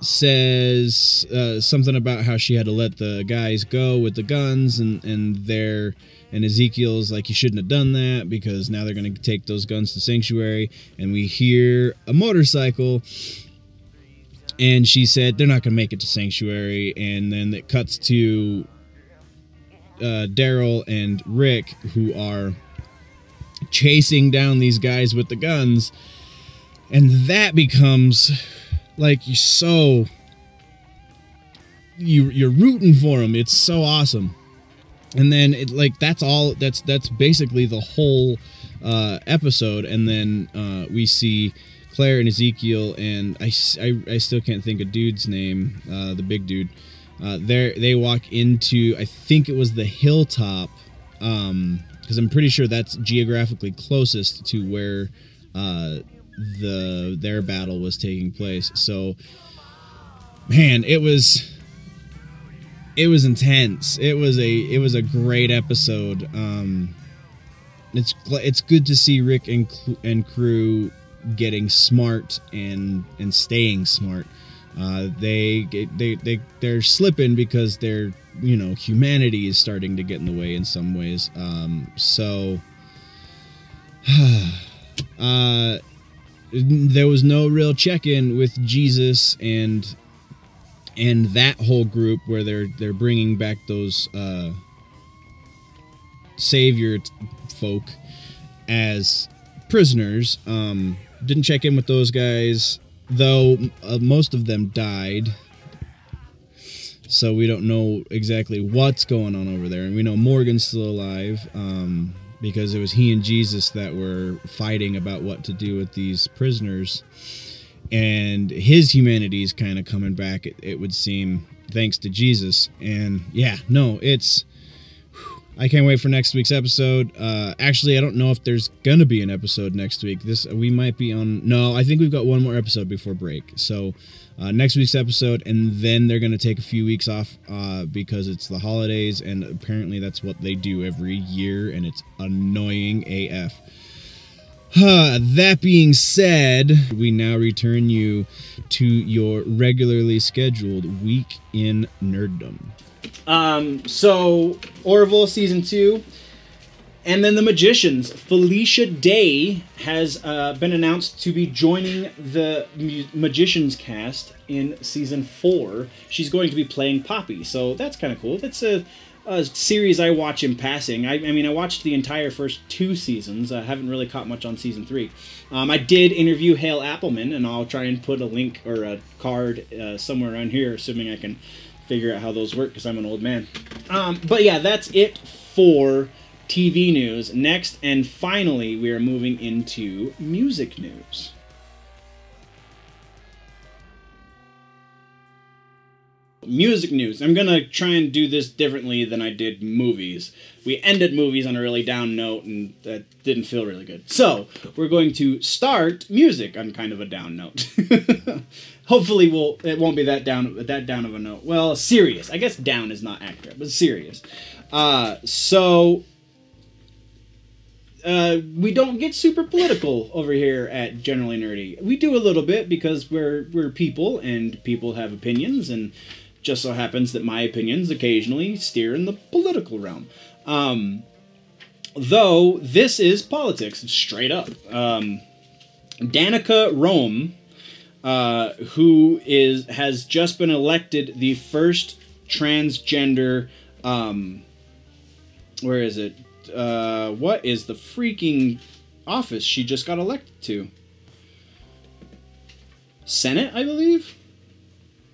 says something about how she had to let the guys go with the guns, and Ezekiel's like, "You shouldn't have done that, because now they're going to take those guns to Sanctuary." And we hear a motorcycle, and she said they're not going to make it to Sanctuary. And then it cuts to Daryl and Rick, who are chasing down these guys with the guns, and that becomes like, you're rooting for them. It's so awesome. And then that's basically the whole episode. And then we see Claire and Ezekiel, and I still can't think of dude's name, the big dude. They walk into, I think it was the hilltop, because I'm pretty sure that's geographically closest to where their battle was taking place. So, man, it was intense. It was a great episode. It's good to see Rick and crew getting smart and staying smart. They're slipping because they're, you know, humanity is starting to get in the way in some ways. There was no real check-in with Jesus and that whole group where they're bringing back those savior folk as prisoners. Didn't check in with those guys, though most of them died, so we don't know exactly what's going on over there. And we know Morgan's still alive, because it was he and Jesus that were fighting about what to do with these prisoners, and his humanity is kind of coming back, it would seem, thanks to Jesus. And yeah, no, it's, I can't wait for next week's episode. Actually, I don't know if there's going to be an episode next week. We might be on... No, I think we've got one more episode before break. So, next week's episode, and then they're going to take a few weeks off because it's the holidays, and apparently that's what they do every year, and it's annoying AF. That being said, we now return you to your regularly scheduled week in nerddom. So Orville season 2, and then The Magicians. Felicia Day has been announced to be joining the Magicians cast in season 4. She's going to be playing Poppy, so that's kind of cool. That's a series I watch in passing. I mean, I watched the entire first 2 seasons. I haven't really caught much on season 3. I did interview Hale Appelman, and I'll try and put a link or a card somewhere around here, assuming I can figure out how those work, because I'm an old man. But yeah, that's it for TV news. Next and finally, we are moving into music news. Music news. I'm going to try and do this differently than I did movies. We ended movies on a really down note, and that didn't feel really good. So, we're going to start music on kind of a down note. Hopefully it won't be that down of a note. Well, serious. I guess down is not accurate, but serious. We don't get super political over here at Generally Nerdy. We do a little bit because we're people, and people have opinions, and just so happens that my opinions occasionally steer in the political realm. Though this is politics, straight up. Danica Rome, who has just been elected the first transgender, where is it? What is the freaking office she just got elected to? Senate, I believe?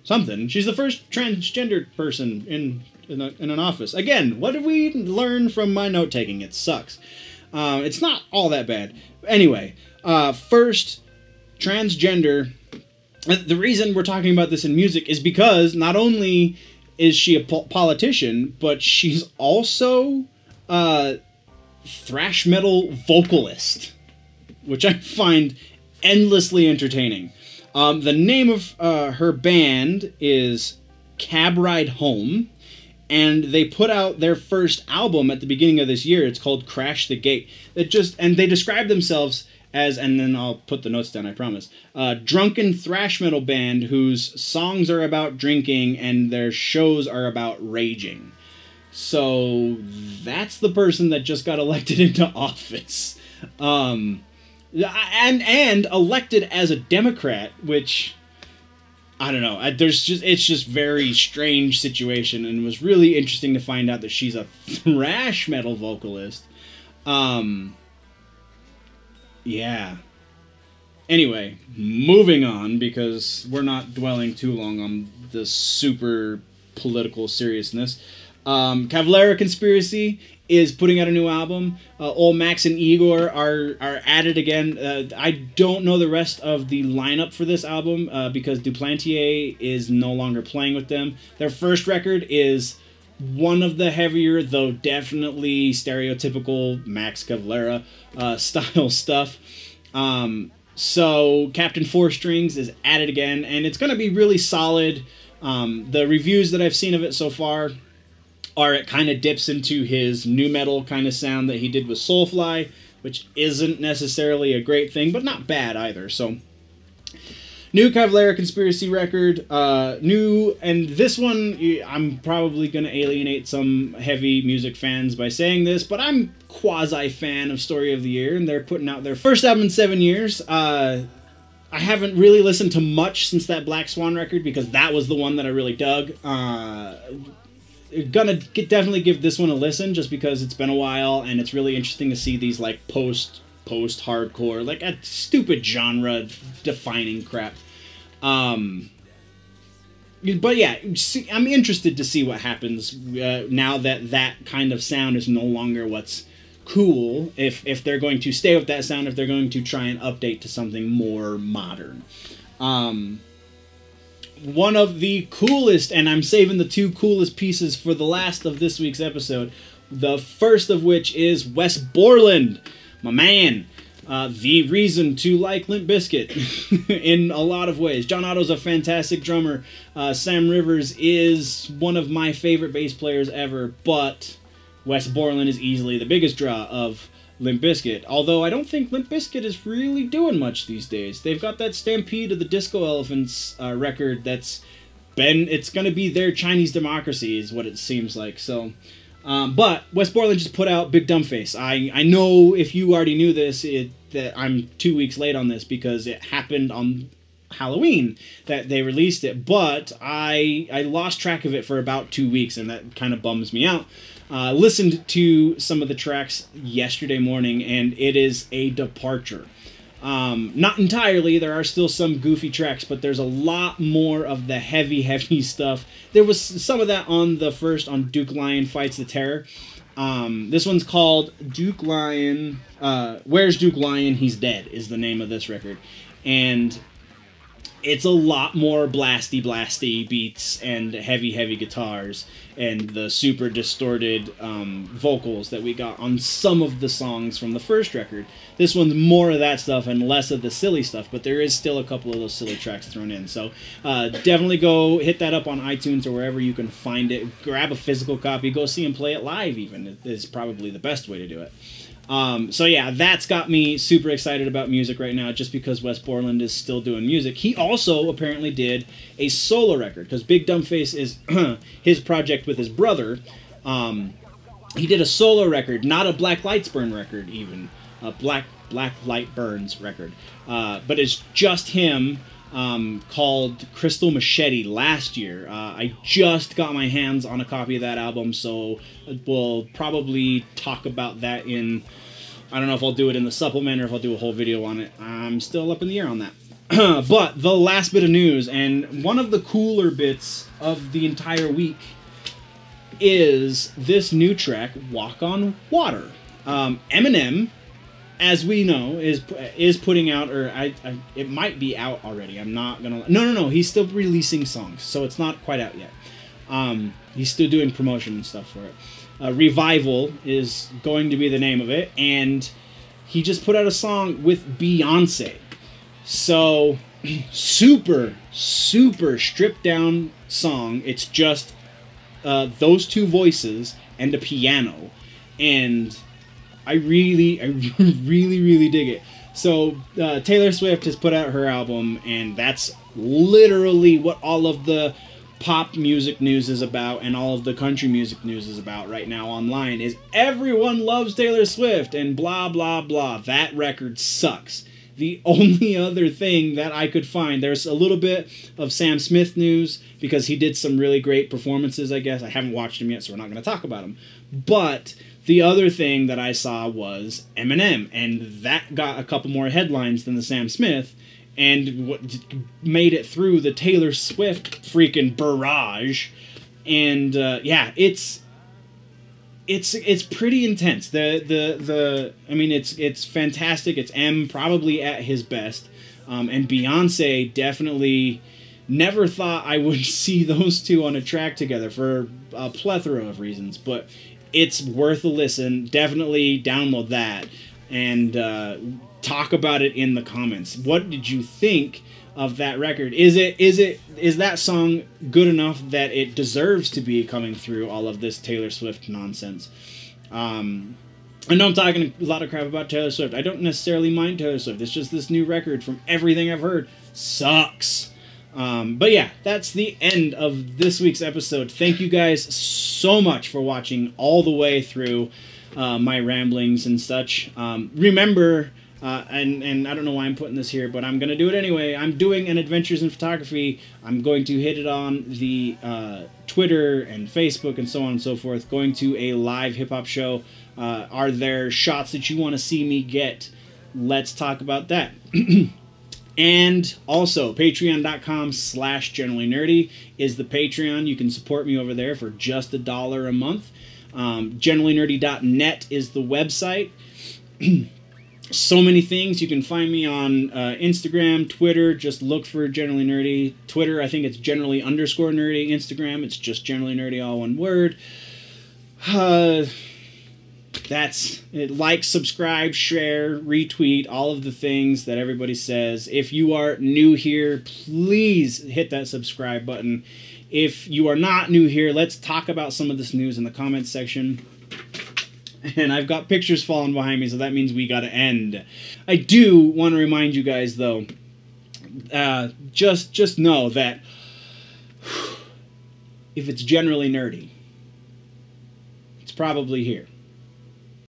Something. She's the first transgendered person in an office. Again, what did we learn from my note-taking? It sucks. It's not all that bad. Anyway, first transgender... The reason we're talking about this in music is because not only is she a politician, but she's also a thrash metal vocalist, which I find endlessly entertaining. The name of her band is Cab Ride Home, and they put out their first album at the beginning of this year. It's called Crash the Gate. And they describe themselves as, and then I'll put the notes down, I promise, a drunken thrash metal band whose songs are about drinking and their shows are about raging. So that's the person that just got elected into office. And elected as a Democrat, which, I don't know, it's just very strange situation, and it was really interesting to find out that she's a thrash metal vocalist. Yeah. Anyway, moving on, because we're not dwelling too long on the super political seriousness. Cavalera Conspiracy is putting out a new album. Old Max and Igor are at it again. I don't know the rest of the lineup for this album because Duplantier is no longer playing with them. Their first record is one of the heavier, though definitely stereotypical Max Cavalera style stuff. So Captain Four Strings is at it again, and it's going to be really solid. The reviews that I've seen of it so far are it kind of dips into his nu metal kind of sound that he did with Soulfly, which isn't necessarily a great thing, but not bad either. So, new Cavalera Conspiracy record, new, and this one, I'm probably going to alienate some heavy music fans by saying this, but I'm quasi-fan of Story of the Year, and they're putting out their first album in 7 years. I haven't really listened to much since that Black Swan record, because that was the one that I really dug. Gonna definitely give this one a listen just because it's been a while, and it's really interesting to see these like post-hardcore, like a stupid genre defining crap. But yeah, I'm interested to see what happens now that that kind of sound is no longer what's cool, if they're going to stay with that sound, if they're going to try and update to something more modern. One of the coolest, and I'm saving the two coolest pieces for the last of this week's episode, the first of which is Wes Borland, my man, the reason to like Limp Bizkit in a lot of ways. John Otto's a fantastic drummer. Sam Rivers is one of my favorite bass players ever, but Wes Borland is easily the biggest draw of Limp Bizkit, although I don't think Limp Bizkit is really doing much these days. They've got that Stampede of the Disco Elephants record that's been, it's going to be their Chinese Democracy is what it seems like. So, but Wes Borland just put out Big Dumb Face. I know if you already knew this, that I'm 2 weeks late on this because it happened on Halloween that they released it, but I lost track of it for about 2 weeks, and that kind of bums me out. Listened to some of the tracks yesterday morning, and it is a departure. Not entirely, there are still some goofy tracks, but there's a lot more of the heavy stuff. There was some of that on the first, on Duke Lion Fights the Terror. This one's called Duke Lion, Where's Duke Lion? He's Dead is the name of this record. And it's a lot more blasty beats and heavy guitars and the super distorted vocals that we got on some of the songs from the first record. This one's more of that stuff and less of the silly stuff, but there is still a couple of those silly tracks thrown in. So definitely go hit that up on iTunes or wherever you can find it. Grab a physical copy. Go see and play it live even is probably the best way to do it. So yeah, that's got me super excited about music right now, just because Wes Borland is still doing music. He also apparently did a solo record, because Big Dumb Face is his project with his brother. He did a solo record, not a Black Lights Burn record even, a Black Light Burns record. But it's just him, called Crystal Machete last year. I just got my hands on a copy of that album, so we'll probably talk about that in, I don't know if I'll do it in the supplement or if I'll do a whole video on it. I'm still up in the air on that. But the last bit of news, and one of the cooler bits of the entire week, is this new track, Walk on Water. Eminem, as we know, is putting out, or I it might be out already. I'm not gonna. No. He's still releasing songs, so it's not quite out yet. He's still doing promotion and stuff for it. Revival is going to be the name of it, and he just put out a song with Beyonce. So super stripped down song. It's just those two voices and a piano, and I really dig it. So Taylor Swift has put out her album, and that's literally what all of the pop music news is about, and all of the country music news is about right now online, is everyone loves Taylor Swift and blah, blah, blah. That record sucks. The only other thing that I could find, there's a little bit of Sam Smith news, because he did some really great performances, I guess. I haven't watched him yet, so we're not going to talk about him. But the other thing that I saw was Eminem, and that got a couple more headlines than the Sam Smith, and made it through the Taylor Swift freaking barrage. And yeah, it's It's pretty intense. The I mean, it's fantastic. It's M probably at his best, and Beyonce definitely. Never thought I would see those two on a track together for a plethora of reasons, but it's worth a listen. Definitely download that and talk about it in the comments. What did you think of that record? Is that song good enough that it deserves to be coming through all of this Taylor Swift nonsense? I know I'm talking a lot of crap about Taylor Swift. I don't necessarily mind Taylor Swift. It's just this new record, from everything I've heard, sucks. But yeah, that's the end of this week's episode. Thank you guys so much for watching all the way through my ramblings and such. Remember, and I don't know why I'm putting this here, but I'm going to do it anyway. I'm doing an Adventures in Photography. I'm going to hit it on the Twitter and Facebook and so on and so forth. Going to a live hip-hop show. Are there shots that you want to see me get? Let's talk about that. And also, patreon.com/generallynerdy is the Patreon. You can support me over there for just $1 a month. Generallynerdy.net is the website. So many things. You can find me on Instagram, Twitter. Just look for Generally Nerdy. Twitter, I think it's generally_nerdy. Instagram, it's just Generally Nerdy, all one word. That's it. Like, subscribe, share, retweet, all of the things that everybody says. If you are new here, please hit that subscribe button. If you are not new here, let's talk about some of this news in the comments section. And I've got pictures falling behind me, so that means we gotta end. I do want to remind you guys, though, just know that if it's generally nerdy, it's probably here.